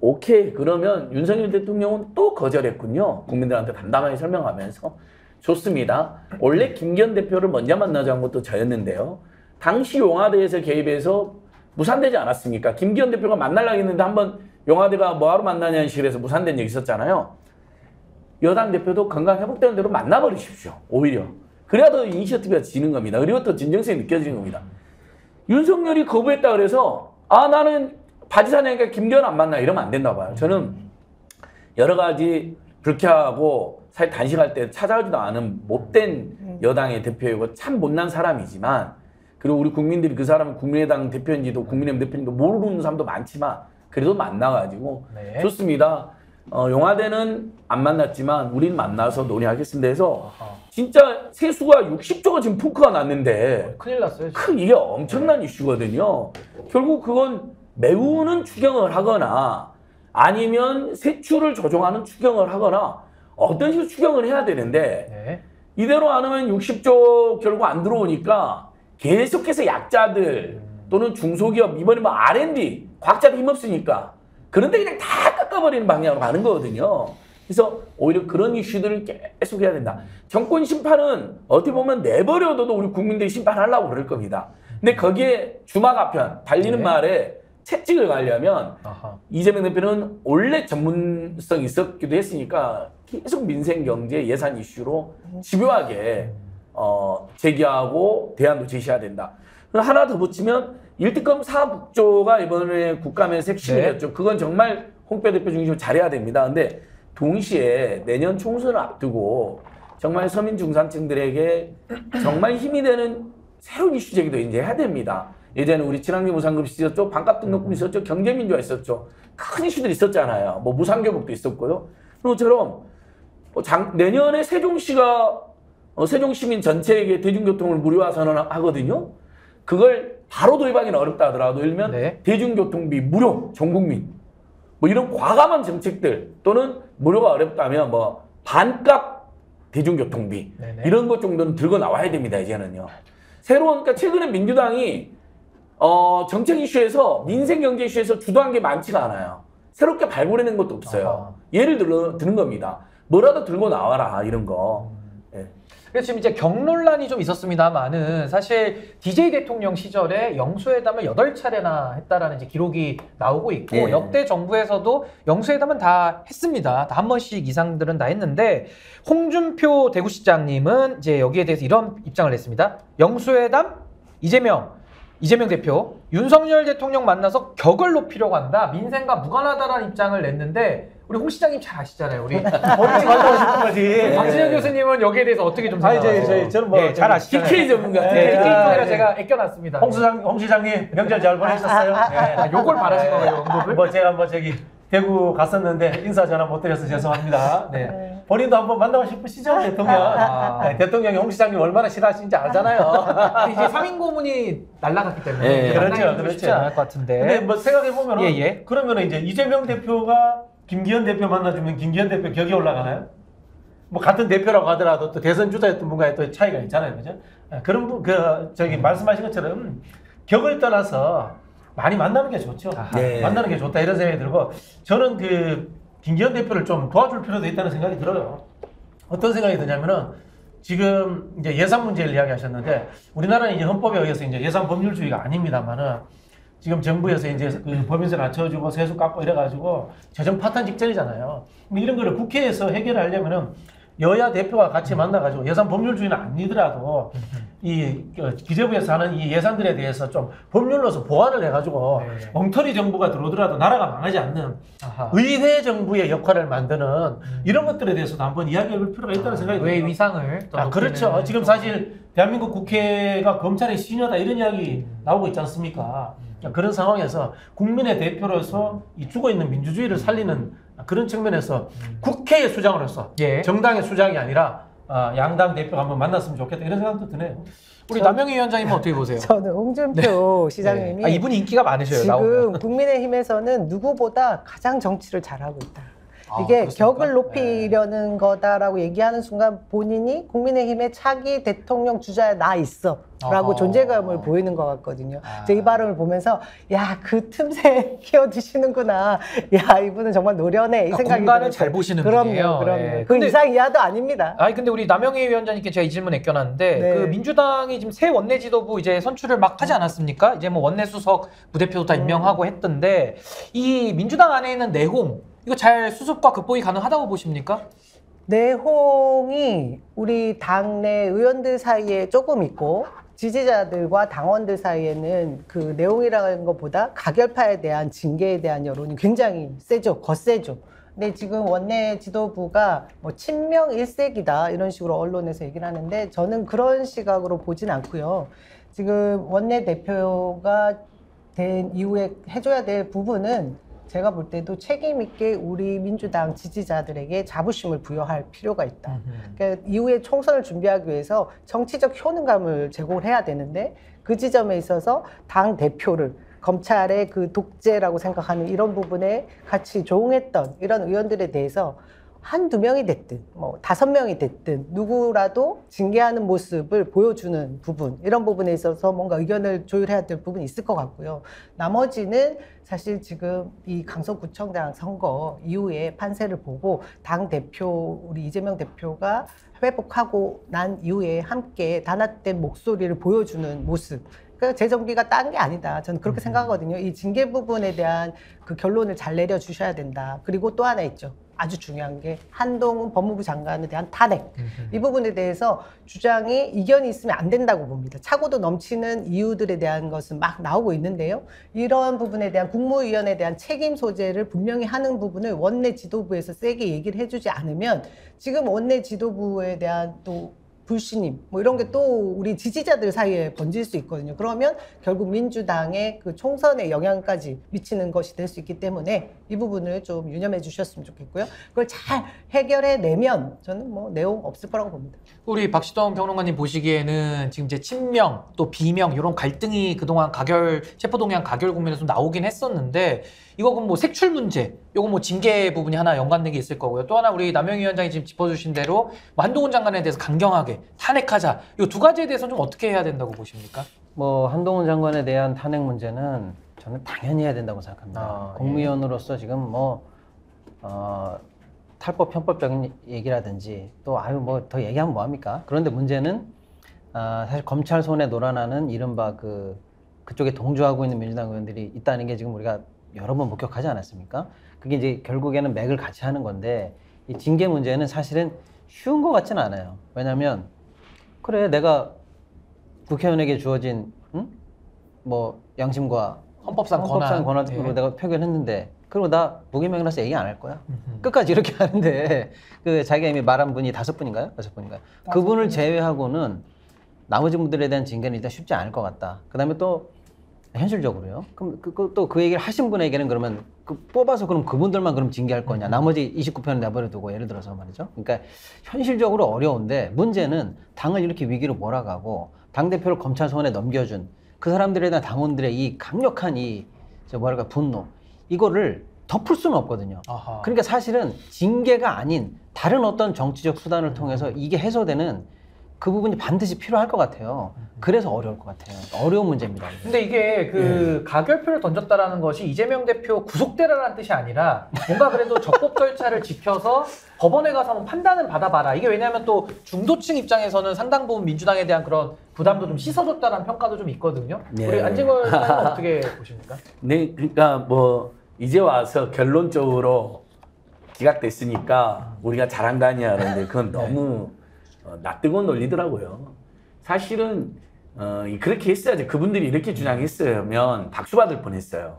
오케이, 그러면 윤석열 대통령은 또 거절했군요. 국민들한테 담담하게 설명하면서. 좋습니다. 원래 김기현 대표를 먼저 만나자 한 것도 저였는데요. 당시 용화대에서 개입해서 무산되지 않았습니까? 김기현 대표가 만나려고 했는데 한번 용화대가 뭐하러 만나냐는 식으로 무산된 얘기 있었잖아요. 여당 대표도 건강 회복되는 대로 만나버리십시오. 오히려. 그래야 더 이니셔티브가 지는 겁니다. 그리고 또 진정성이 느껴지는 겁니다. 윤석열이 거부했다 그래서 아 나는 바지 사냐니까 김기현 안 만나 이러면 안 됐나 봐요. 저는 여러 가지 불쾌하고 사실 단식할 때 찾아오지도 않은 못된 여당의 대표이고 참 못난 사람이지만 그리고 우리 국민들이 그 사람은 국민의당 대표인지도 국민의힘 대표인지도 모르는 사람도 많지만 그래도 만나가지고 네. 좋습니다. 어, 용화대는 안 만났지만 우린 만나서 논의하겠습니다 해서 진짜 세수가 육십 조가 지금 펑크가 났는데 큰일 났어요. 큰, 이게 엄청난 이슈거든요. 결국 그건 매우는 추경을 하거나 아니면 세출을 조정하는 추경을 하거나 어떤 식으로 추경을 해야 되는데 네. 이대로 안 하면 육십 조 결국 안 들어오니까 계속해서 약자들 또는 중소기업 이번에 뭐 알 앤 디 과학자도 힘없으니까 그런데 그냥 다 깎아버리는 방향으로 가는 거거든요. 그래서 오히려 그런 이슈들을 계속 해야 된다. 정권 심판은 어떻게 보면 내버려둬도 우리 국민들이 심판하려고 그럴 겁니다. 근데 거기에 주막 앞편 달리는 네. 말에 채찍을 가려면 아하. 이재명 대표는 원래 전문성이 있었기도 했으니까 계속 민생, 경제, 예산 이슈로 집요하게 어, 제기하고 대안도 제시해야 된다. 하나 더 붙이면 일특검 사법조가 이번에 국감에서 핵심이었죠. 네. 그건 정말 홍익표 대표 중심으로 잘해야 됩니다. 근데 동시에 내년 총선을 앞두고 정말 서민 중산층들에게 정말 힘이 되는 새로운 이슈 제기도 이제 해야 됩니다. 예전에 우리 친환경 무상급식 있었죠. 반값 등록금 있었죠. 경제민주화 있었죠. 큰 이슈들이 있었잖아요. 뭐 무상교복도 있었고요. 그처럼 장, 내년에 세종시가 어, 세종시민 전체에게 대중교통을 무료화 선언하거든요. 그걸 바로 도입하기는 어렵다 하더라도 예를 들면 네. 대중교통비 무료 전국민 뭐 이런 과감한 정책들 또는 무료가 어렵다면 뭐 반값 대중교통비 네네. 이런 것 정도는 들고 나와야 됩니다. 이제는요. 새로운 그러니까 최근에 민주당이 어, 정책 이슈에서 민생 경제 이슈에서 주도한 게 많지가 않아요. 새롭게 발굴해낸 것도 없어요. 아하. 예를 들어 드는 겁니다. 뭐라도 들고 나와라 이런 거. 음. 예. 그래서 지금 이제 경론란이 좀 있었습니다만은 사실 디제이 대통령 시절에 영수회담을 여덟 차례나 했다라는 이제 기록이 나오고 있고 예. 역대 정부에서도 영수회담은 다 했습니다. 다 한 번씩 이상들은 다 했는데 홍준표 대구시장님은 이제 여기에 대해서 이런 입장을 냈습니다. 영수회담 이재명 이재명 대표 윤석열 대통령 만나서 격을 높이려고 한다. 민생과 무관하다라는 입장을 냈는데 우리 홍 시장님 잘 아시잖아요. 우리 본인이 가지고 싶은 거지. 박진영 교수님은 여기에 대해서 어떻게 좀 생각하세요? 저희 저는 뭐 잘 아시죠. 디케이 전문가. 디케이 쪽이라 제가 애껴놨습니다. 홍 시장 홍 시장님 명절 잘 보내셨어요? 네. 요걸 바라신 거예요. 뭐 제가 뭐 저기 대구 갔었는데 인사 전화 못 드려서 죄송합니다. 네. 본인도 한번 만나고 싶으시죠? 대통령. 아, 네, 대통령이 홍 시장님 얼마나 싫어하시는지 알잖아요. 이제 삼인 고문이 날라갔기 때문에. 예, 예. 그렇죠. 그렇지 않을 것 같은데. 근데 뭐 생각해보면 예, 예. 그러면 이제 이재명 대표가 김기현 대표 만나주면 김기현 대표 격이 올라가나요? 뭐 같은 대표라고 하더라도 또 대선 주자였던 분과의 또 차이가 있잖아요. 그죠? 그런, 그, 저기 말씀하신 것처럼 격을 떠나서 많이 만나는 게 좋죠. 아하, 네. 만나는 게 좋다 이런 생각이 들고 저는 그 김기현 대표를 좀 도와줄 필요도 있다는 생각이 들어요. 어떤 생각이 드냐면은 지금 이제 예산 문제를 이야기하셨는데 우리나라는 이제 헌법에 의해서 이제 예산 법률주의가 아닙니다만은 지금 정부에서 이제 그 법인세 낮춰주고 세수 깎고 이래가지고 재정 파탄 직전이잖아요. 근데 이런 거를 국회에서 해결하려면은 여야 대표가 같이 만나가지고 예산 법률주의는 아니더라도 이 기재부에서 하는 이 예산들에 대해서 좀 법률로서 보완을 해가지고 네. 엉터리 정부가 들어오더라도 나라가 망하지 않는 아하. 의회 정부의 역할을 만드는 음. 이런 것들에 대해서도 한번 이야기해볼 필요가 있다는 아, 생각이 듭니다. 의회 위상을. 아, 그렇죠. 지금 사실 대한민국 국회가 검찰의 신여다 이런 이야기 음. 나오고 있지 않습니까? 음. 그런 상황에서 국민의 대표로서 이 죽어있는 민주주의를 살리는 그런 측면에서 음. 국회의 수장으로서 예. 정당의 수장이 아니라 어, 양당 대표가 한번 만났으면 좋겠다 이런 생각도 드네요. 우리 남영희 위원장님은 어떻게 보세요? 저는 홍준표 네. 시장님이 네. 아, 이분이 인기가 많으셔요. 지금 나오면. 국민의힘에서는 누구보다 가장 정치를 잘하고 있다. 아, 이게 그렇습니까? 격을 높이려는 네. 거다라고 얘기하는 순간 본인이 국민의힘의 차기 대통령 주자에 나 있어 라고 아, 존재감을 아, 보이는 것 같거든요. 아, 이 발언을 보면서 야, 그 틈새 끼어드시는구나. 야, 이분은 정말 노련해. 이 생각이 공간을 잘 보시는 그럼요, 분이에요. 그럼요. 예. 그 근데, 이상 이하도 아닙니다. 아니 근데 우리 남영희 위원장님께 제가 이 질문을 껴놨는데 네. 그 민주당이 지금 새 원내 지도부 이제 선출을 막 하지 않았습니까? 이제 뭐 원내 수석 부대표도 다 임명하고 음. 했던데 이 민주당 안에 있는 내홍 이거 잘 수습과 극복이 가능하다고 보십니까? 내홍이 우리 당내 의원들 사이에 조금 있고 지지자들과 당원들 사이에는 그 내홍이라는 것보다 가결파에 대한 징계에 대한 여론이 굉장히 세죠. 거세죠. 근데 지금 원내 지도부가 뭐 친명 일색이다 이런 식으로 언론에서 얘기를 하는데 저는 그런 시각으로 보진 않고요. 지금 원내 대표가 된 이후에 해줘야 될 부분은 제가 볼 때도 책임 있게 우리 민주당 지지자들에게 자부심을 부여할 필요가 있다. 그러니까 이후에 총선을 준비하기 위해서 정치적 효능감을 제공해야 되는데 그 지점에 있어서 당 대표를 검찰의 그 독재라고 생각하는 이런 부분에 같이 조응했던 이런 의원들에 대해서 한두 명이 됐든 뭐 다섯 명이 됐든 누구라도 징계하는 모습을 보여주는 부분 이런 부분에 있어서 뭔가 의견을 조율해야 될 부분이 있을 것 같고요. 나머지는 사실 지금 이 강서구청장 선거 이후에 판세를 보고 당 대표 우리 이재명 대표가 회복하고 난 이후에 함께 단합된 목소리를 보여주는 모습 그러니까 재정비가 딴 게 아니다. 저는 그렇게 음. 생각하거든요. 이 징계 부분에 대한 그 결론을 잘 내려주셔야 된다. 그리고 또 하나 있죠. 아주 중요한 게 한동훈 법무부 장관에 대한 탄핵. 음. 이 부분에 대해서 주장이 이견이 있으면 안 된다고 봅니다. 차고도 넘치는 이유들에 대한 것은 막 나오고 있는데요. 이러한 부분에 대한 국무위원에 대한 책임 소재를 분명히 하는 부분을 원내 지도부에서 세게 얘기를 해주지 않으면 지금 원내 지도부에 대한 또 불신임 뭐 이런 게 또 우리 지지자들 사이에 번질 수 있거든요. 그러면 결국 민주당의 그 총선에 영향까지 미치는 것이 될 수 있기 때문에 이 부분을 좀 유념해 주셨으면 좋겠고요. 그걸 잘 해결해 내면 저는 뭐 내용 없을 거라고 봅니다. 우리 박시동 평론가님 보시기에는 지금 이제 친명 또 비명 이런 갈등이 그동안 가결 체포동의안 가결 국면에서 좀 나오긴 했었는데 이거는 뭐 색출 문제, 이거 뭐 징계 부분이 하나 연관된 게 있을 거고요. 또 하나 우리 남영희 위원장이 지금 짚어주신 대로 한동훈 장관에 대해서 강경하게 탄핵하자. 이 두 가지에 대해서는 좀 어떻게 해야 된다고 보십니까? 뭐 한동훈 장관에 대한 탄핵 문제는 저는 당연히 해야 된다고 생각합니다. 아, 국무위원으로서 지금 뭐 어, 탈법 편법적인 얘기라든지 또 아유 뭐 더 얘기하면 뭐합니까? 그런데 문제는 어, 사실 검찰 손에 놀아나는 이른바 그 그쪽에 동조하고 있는 민주당 의원들이 있다는 게 지금 우리가 여러 번 목격하지 않았습니까? 그게 이제 결국에는 맥을 같이 하는 건데 이 징계 문제는 사실은 쉬운 것 같지는 않아요. 왜냐하면 그래 내가 국회의원에게 주어진 응? 뭐 양심과 헌법상, 헌법상 권한, 권한으로 네. 내가 표결했는데 그리고 나 무기명이라서 얘기 안 할 거야. 음흠. 끝까지 이렇게 하는데 그 자기가 이미 말한 분이 다섯 분인가요? 다섯 분인가요? 그분을 제외하고는 나머지 분들에 대한 징계는 일단 쉽지 않을 것 같다. 그다음에 또 현실적으로요. 그럼 그 또 그 얘기를 하신 분에게는 그러면 그 뽑아서 그럼 그분들만 그럼 징계할 거냐? 나머지 이십구 편을 내버려 두고 예를 들어서 말이죠. 그러니까 현실적으로 어려운데 문제는 당을 이렇게 위기로 몰아가고 당 대표를 검찰 손에 넘겨준 그 사람들에 대한 당원들의 이 강력한 이 뭐랄까 분노 이거를 덮을 수는 없거든요. 아하. 그러니까 사실은 징계가 아닌 다른 어떤 정치적 수단을 통해서 이게 해소되는 그 부분이 반드시 필요할 것 같아요. 그래서 어려울 것 같아요. 어려운 문제입니다. 근데 이게 그 예. 가결표를 던졌다라는 것이 이재명 대표 구속되라는 뜻이 아니라 뭔가 그래도 적법 절차를 지켜서 법원에 가서 한번 판단을 받아봐라. 이게 왜냐하면 또 중도층 입장에서는 상당 부분 민주당에 대한 그런 부담도 좀 씻어줬다라는 평가도 좀 있거든요. 예. 우리 안진걸 선생님은 어떻게 보십니까? 네, 그러니까 뭐 이제 와서 결론적으로 기각됐으니까 우리가 잘한 거 아니야. 그런데 그건 너무 네. 어, 낯뜨거운 논리더라고요. 사실은 어, 그렇게 했어야지. 그분들이 이렇게 주장했으면 박수 받을 뻔했어요.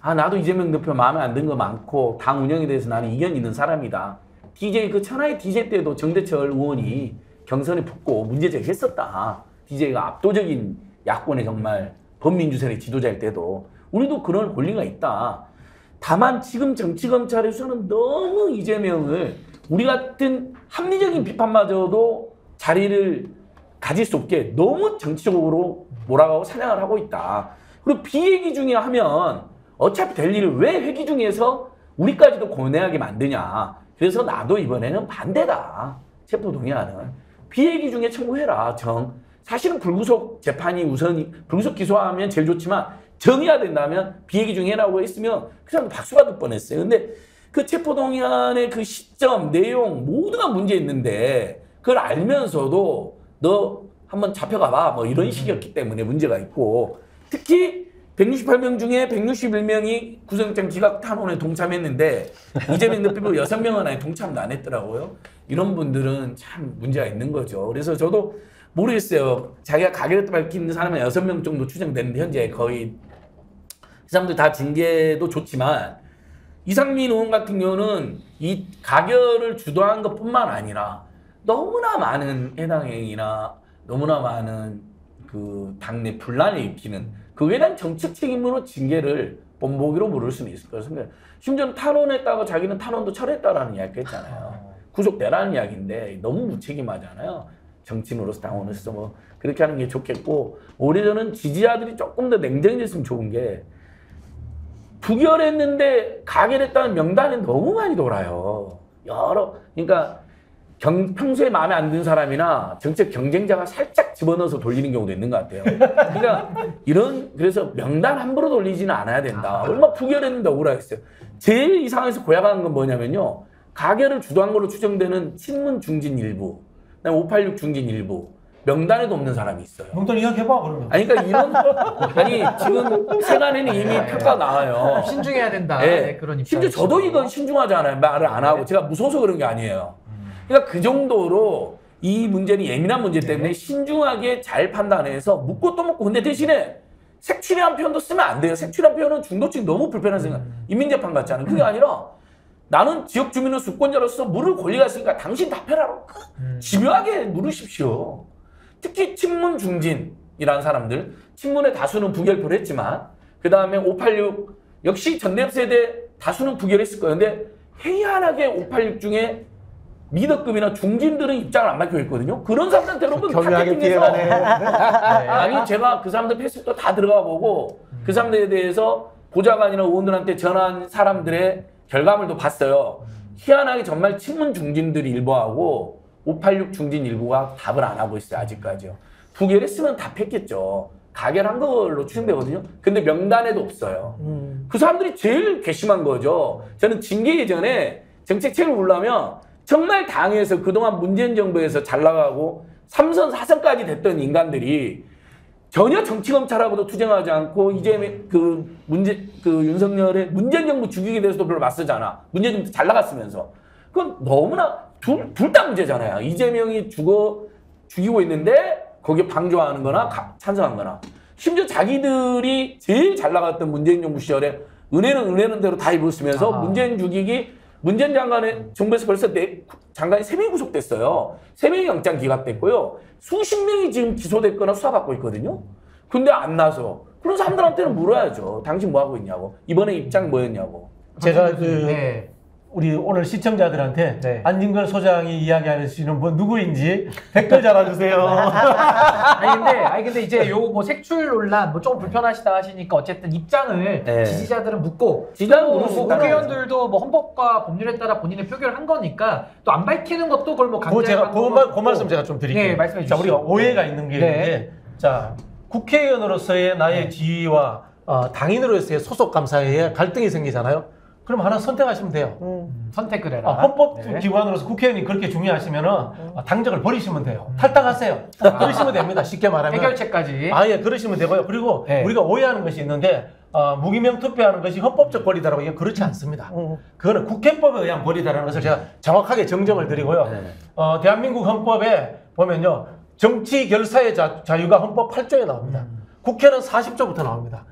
아 나도 이재명 대표 마음에 안 든 거 많고 당 운영에 대해서 나는 이견 있는 사람이다. 디제이 그 천하의 디제이 때도 정대철 의원이 경선에 붙고 문제 제기했었다. 디제이가 압도적인 야권의 정말 범민주세력 지도자일 때도 우리도 그런 권리가 있다. 다만 지금 정치검찰에서는 너무 이재명을 우리 같은 합리적인 비판마저도 자리를 가질 수 없게 너무 정치적으로 몰아가고 사냥을 하고 있다. 그리고 비회기 중에 하면 어차피 될 일을 왜 회기 중에서 우리까지도 고뇌하게 만드냐. 그래서 나도 이번에는 반대다. 체포동의안은. 비회기 중에 청구해라. 정. 사실은 불구속 재판이 우선이, 불구속 기소하면 제일 좋지만 정해야 된다면 비회기 중에 라고 했으면 그 사람 박수 받을 뻔했어요. 근데 그 체포동의안의 그 시점, 내용 모두가 문제 있는데 그걸 알면서도 너 한번 잡혀가봐 뭐 이런 식이었기 때문에 문제가 있고 특히 백육십팔 명 중에 백육십일 명이 구속영장 기각 탄원에 동참했는데 이재명 대표 여섯 명은 아예 동참도 안 했더라고요. 이런 분들은 참 문제가 있는 거죠. 그래서 저도 모르겠어요. 자기가 가결했다 밝히는 사람은 여섯 명 정도 추정되는데 현재 거의 그 사람들 다 징계도 좋지만 이상민 의원 같은 경우는 이 가결을 주도한 것뿐만 아니라 너무나 많은 해당 행위나 너무나 많은 그 당내 분란을 일으키는 그에 대한 정책 책임으로 징계를 본보기로 물을 수는 있을 거라고 생각해요. 심지어 탄원했다고 자기는 탄원도 철회했다라는 이야기를 했잖아요. 구속되라는 이야기인데 너무 무책임하잖아요. 정치인으로서 당원으로서 뭐 그렇게 하는 게 좋겠고 오히려 저는 지지자들이 조금 더 냉정해졌으면 좋은 게 부결했는데 가결했다는 명단은 너무 많이 돌아요. 여러 그러니까 경, 평소에 마음에 안 드는 사람이나 정책 경쟁자가 살짝 집어넣어서 돌리는 경우도 있는 것 같아요. 그러니까 이런 그래서 명단 함부로 돌리지는 않아야 된다. 얼마 부결했는데 억울하겠어요. 제일 이 상황에서 고약한 건 뭐냐면요. 가결을 주도한 걸로 추정되는 친문 중진 일부, 오팔육 중진 일부, 명단에도 없는 사람이 있어요. 명단 이야기해봐 그러면. 아니 그러니까 이런 아니 지금 세간에는 이미 네, 표가 네. 나와요. 신중해야 된다. 네. 네, 그런 입장. 심지어 저도 이건 신중하지 않아요. 말을 안 하고 네. 제가 무서워서 그런 게 아니에요. 음. 그러니까 그 정도로 이 문제는 예민한 문제 때문에 네. 신중하게 잘 판단해서 묻고 또 묻고. 근데 대신에 색칠한 표현도 쓰면 안 돼요. 색칠한 표현은 중도층 너무 불편한 생각. 음. 인민재판 같지 않은. 그게 아니라 나는 지역 주민은 수권자로서 물을 권리가 있으니까 당신 답변하라고 음. 집요하게 물으십시오. 특히 친문 중진이라는 사람들, 친문의 다수는 부결표를 했지만 그 다음에 오팔육 역시 전대세대 다수는 부결했을 거예요. 근데 희한하게 오팔육 중에 미덕급이나 중진들은 입장을 안 밝혀 있거든요. 그런 사람들한테 여러분 타겟팅해서 아니 제가 그 사람들 페이스북도 다 들어가 보고 음. 그 사람들에 대해서 보좌관이나 의원들한테 전한 사람들의 결과물도 봤어요. 음. 희한하게 정말 친문 중진들이 일부하고 오팔육 중진 일부가 답을 안 하고 있어요. 아직까지요. 부결했으면 답했겠죠. 가결한 걸로 추정되거든요. 근데 명단에도 없어요. 음. 그 사람들이 제일 괘씸한 거죠. 저는 징계 이전에 정책책을 보려면 정말 당에서 그동안 문재인 정부에서 잘 나가고 삼선 사선까지 됐던 인간들이 전혀 정치검찰하고도 투쟁하지 않고 이재명 그 문제 그 윤석열의 문재인 정부 죽이기 대해서도 별로 맞서잖아. 문재인 정부 잘 나갔으면서. 그건 너무나 둘 다 문제잖아요. 이재명이 죽어 죽이고 있는데 거기에 방조하는 거나 가, 찬성한 거나. 심지어 자기들이 제일 잘 나갔던 문재인 정부 시절에 은혜는 은혜는 대로 다 입었으면서 아하. 문재인 죽이기 문재인 장관의 정부에서 벌써 네, 장관이 세 명이 구속됐어요. 세 명이 영장 기각됐고요. 수십 명이 지금 기소됐거나 수사받고 있거든요. 근데 안 나서 그런 사람들한테는 물어야죠. 당신 뭐 하고 있냐고. 이번에 입장 뭐였냐고. 제가 그 네. 우리 오늘 시청자들한테 네. 안진걸 소장이 이야기하는 씨는 뭐 누구인지 댓글 달아주세요. 아니 근데 아니 근데 이제 요 뭐 색출 논란 뭐 조금 불편하시다 하시니까 어쨌든 입장을 네. 지지자들은 묻고 지지자는 묻고 국회의원들도 뭐 헌법과 법률에 따라 본인의 표결을 한 거니까 또 안 밝히는 것도 그걸 뭐 그 제가 그, 말, 그 말씀 제가 좀 드릴게요. 네, 말씀해 주시죠. 자, 우리가 오해가 있는 게 있는데 네. 자 국회의원으로서의 나의 네. 지위와 어, 당인으로서의 소속감 사이에 갈등이 생기잖아요. 그럼 하나 선택하시면 돼요. 음. 선택을 해라. 아, 헌법기관으로서 네. 국회의원이 그렇게 중요하시면은 음. 당적을 버리시면 돼요. 음. 탈당하세요. 아. 그러시면 됩니다. 쉽게 말하면. 해결책까지. 아, 예, 그러시면 되고요. 그리고 네. 우리가 오해하는 것이 있는데, 어, 무기명 투표하는 것이 헌법적 권리다라고 이게 그렇지 않습니다. 음. 그거는 국회법에 의한 권리다라는 것을 제가 정확하게 정정을 드리고요. 네. 어, 대한민국 헌법에 보면요. 정치 결사의 자, 자유가 헌법 팔 조에 나옵니다. 음. 국회는 사십 조부터 나옵니다.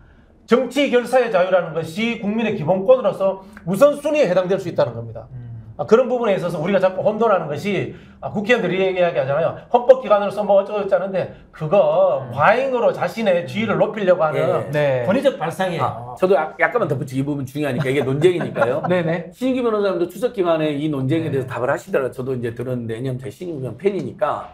정치 결사의 자유라는 것이 국민의 기본권으로서 우선순위에 해당될 수 있다는 겁니다. 음. 아, 그런 부분에 있어서 우리가 자꾸 혼돈하는 것이 아, 국회의원들이 이야기하잖아요. 헌법기관으로서 뭐 어쩌고 저쩌는데 그거 음. 과잉으로 자신의 지위를 높이려고 하는 네. 권위적 발상이에요. 아, 저도 약, 약간만 덧붙이고 이 부분 중요하니까 이게 논쟁이니까요. 네네. 신인규 변호사님도 추석기간에 이 논쟁에 대해서 네. 답을 하시더라고요. 저도 이제 들었는데 왜냐면 제 신인규 변호사 팬이니까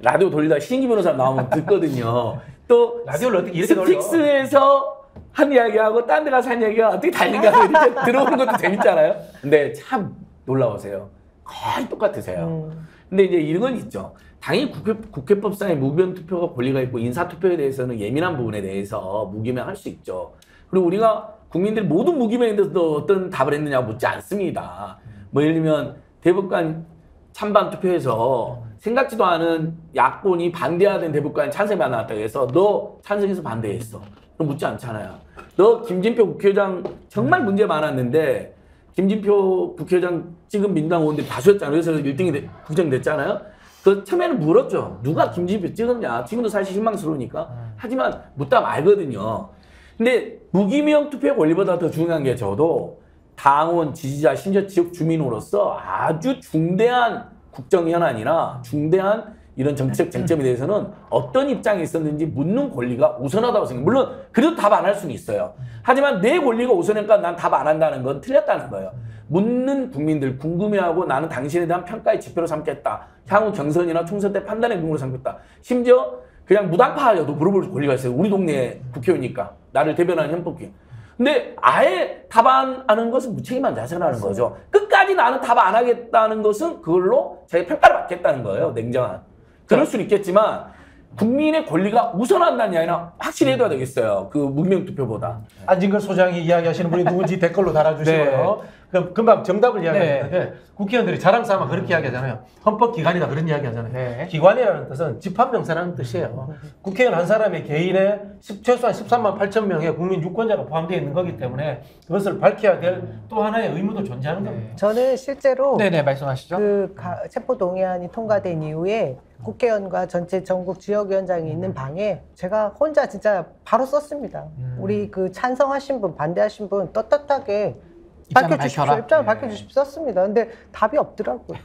라디오 돌리다 신인규 변호사 나오면 듣거든요. 또 라디오를 어떻게 이렇게 돌려? 스픽스에서 한 이야기하고 딴 데 가서 한 이야기가 어떻게 다른가 이렇게 들어오는 것도 재밌잖아요. 근데 참 놀라우세요. 거의 똑같으세요. 음. 근데 이제 이런 건 있죠. 당연히 국회, 국회법상의 무기명 투표가 권리가 있고 인사투표에 대해서는 예민한 부분에 대해서 무기명 할 수 있죠. 그리고 우리가 국민들이 모든 무기명에 대해서 어떤 답을 했느냐고 묻지 않습니다. 뭐 예를 들면 대법관 찬반 투표에서 생각지도 않은 야권이 반대하던 대법관이 찬성만 나왔다고 해서 너 찬성해서 반대했어. 묻지 않잖아요. 너 김진표 국회의장 정말 문제 많았는데 김진표 국회의장 지금 민주당 의원들이 다수였잖아요. 그래서 일 등이 부정됐잖아요. 그 처음에는 물었죠. 누가 김진표 찍었냐. 지금도 사실 실망스러우니까. 하지만 묻다 말거든요. 근데 무기명 투표의 권리보다 더 중요한 게 저도 당원, 지지자, 심지어 지역 주민으로서 아주 중대한 국정 현안이나 중대한 이런 정치적 쟁점에 대해서는 어떤 입장이 있었는지 묻는 권리가 우선하다고 생각해요. 물론 그래도 답 안 할 수는 있어요. 하지만 내 권리가 우선이니까 난 답 안 한다는 건 틀렸다는 거예요. 묻는 국민들 궁금해하고 나는 당신에 대한 평가의 지표로 삼겠다. 향후 경선이나 총선 때 판단의 근거로 삼겠다. 심지어 그냥 무당파여도 물어볼 권리가 있어요. 우리 동네 국회의원이니까 나를 대변하는 헌법기관. 근데 아예 답 안 하는 것은 무책임한 자세라는 거죠. 끝까지 나는 답 안 하겠다는 것은 그걸로 자기 평가를 받겠다는 거예요. 냉정한. 그럴 수는 있겠지만 국민의 권리가 우선한다는 이야기는 확실히 해둬야 되겠어요. 그 무기명 투표보다. 안진걸 소장이 이야기하시는 분이 누군지 댓글로 달아주시고요. 네. 그럼 금방 정답을 이야기하는데 네. 국회의원들이 자랑삼아 그렇게 음. 이야기하잖아요. 헌법기관이다 그런 이야기하잖아요. 네. 기관이라는 뜻은 집합명사라는 뜻이에요. 국회의원 한 사람의 개인의 최소한 십삼만 팔천 명의 국민 유권자가 포함되어 있는 거기 때문에 그것을 밝혀야 될 또 하나의 의무도 존재하는 겁니다. 네. 저는 실제로 네네 말씀하시죠. 그 가, 체포동의안이 통과된 이후에 국회의원과 전체 전국 지역위원장이 있는 방에 제가 혼자 진짜 바로 썼습니다. 음. 우리 그 찬성하신 분, 반대하신 분 떳떳하게 밝혀주십시오. 밝혀라. 입장을 네. 밝혀주십시오. 썼습니다. 근데 답이 없더라고요.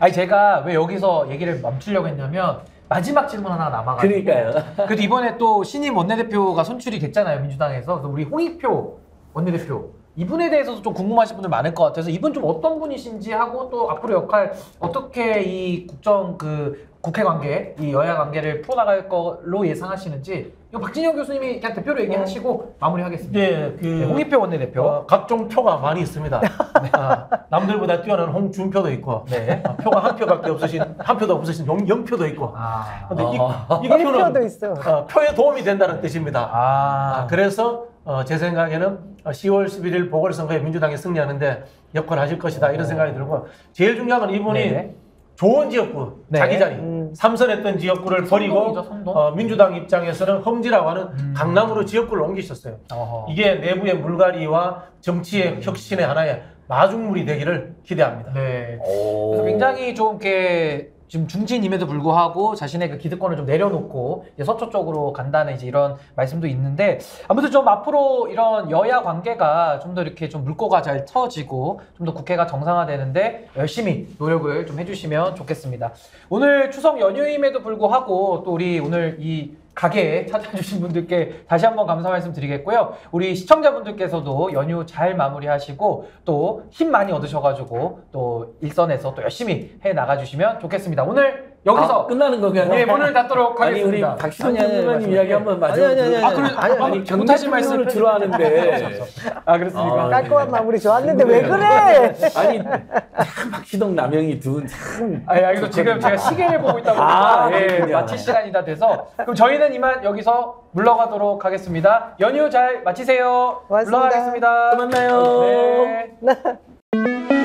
아니 제가 왜 여기서 얘기를 멈추려고 했냐면 마지막 질문 하나 남아가지고. 그러니까요. 그래도 이번에 또 신임 원내대표가 선출이 됐잖아요. 민주당에서. 그래서 우리 홍익표 원내대표. 이분에 대해서도 좀 궁금하신 분들 많을 것 같아서 이분 좀 어떤 분이신지 하고 또 앞으로 역할 어떻게 이 국정 그 국회 관계, 이 여야 관계를 풀어나갈 걸로 예상하시는지 이거 박진영 교수님이 그냥 대표로 얘기하시고 마무리하겠습니다. 네, 그 네, 홍익표 원내대표 어, 각종 표가 많이 있습니다. 네. 아, 남들보다 뛰어난 홍준표도 있고 네. 아, 표가 한 표밖에 없으신, 한 표도 없으신 영표도 있고 아, 근데 어. 이, 이 표는 있어. 어, 표에 도움이 된다는 뜻입니다. 아, 아 그래서 어, 제 생각에는 시월 십일일 보궐선거에 민주당이 승리하는데 역할하실 것이다. 오. 이런 생각이 들고 제일 중요한 건 이분이 네네. 좋은 지역구, 네. 자기 자리, 음. 삼선했던 지역구를 버리고 선동? 어, 민주당 입장에서는 험지라고 하는 음. 강남으로 지역구를 옮기셨어요. 어허. 이게 내부의 물갈이와 정치의 음. 혁신의 하나의 마중물이 되기를 기대합니다. 네. 그래서 굉장히 좀 이렇게 지금 중진임에도 불구하고 자신의 그 기득권을 좀 내려놓고 이제 서초 쪽으로 간다는 이제 이런 말씀도 있는데 아무튼 좀 앞으로 이런 여야 관계가 좀 더 이렇게 좀 물꼬가 잘 터지고 좀 더 국회가 정상화되는데 열심히 노력을 좀 해주시면 좋겠습니다. 오늘 추석 연휴임에도 불구하고 또 우리 오늘 이 가게에 찾아주신 분들께 다시 한번 감사 말씀 드리겠고요. 우리 시청자분들께서도 연휴 잘 마무리하시고 또 힘 많이 얻으셔가지고 또 일선에서 또 열심히 해나가주시면 좋겠습니다. 오늘 여기서 아, 끝나는 거군요. 네, 문을 닫도록 하겠습니다. 아니, 박시동 의원님 이야기 한번 맞아요. 아니, 아니, 아니. 아, 그래, 아니, 아니, 아니 못하신 말씀을 주로 하는데. 아, 그렇습니까? 아, 깔끔한 마무리 좋았는데 왜 그래? 아니, 참 박시동 남영희 두 분 참. 아니, 그래서 지금 제가 시계를 보고 있다 보니까 아, 예, 마칠 시간이 다 돼서 그럼 저희는 이만 여기서 물러가도록 하겠습니다. 연휴 잘 마치세요. 고맙습니다. 물러가겠습니다. 또 만나요. 네.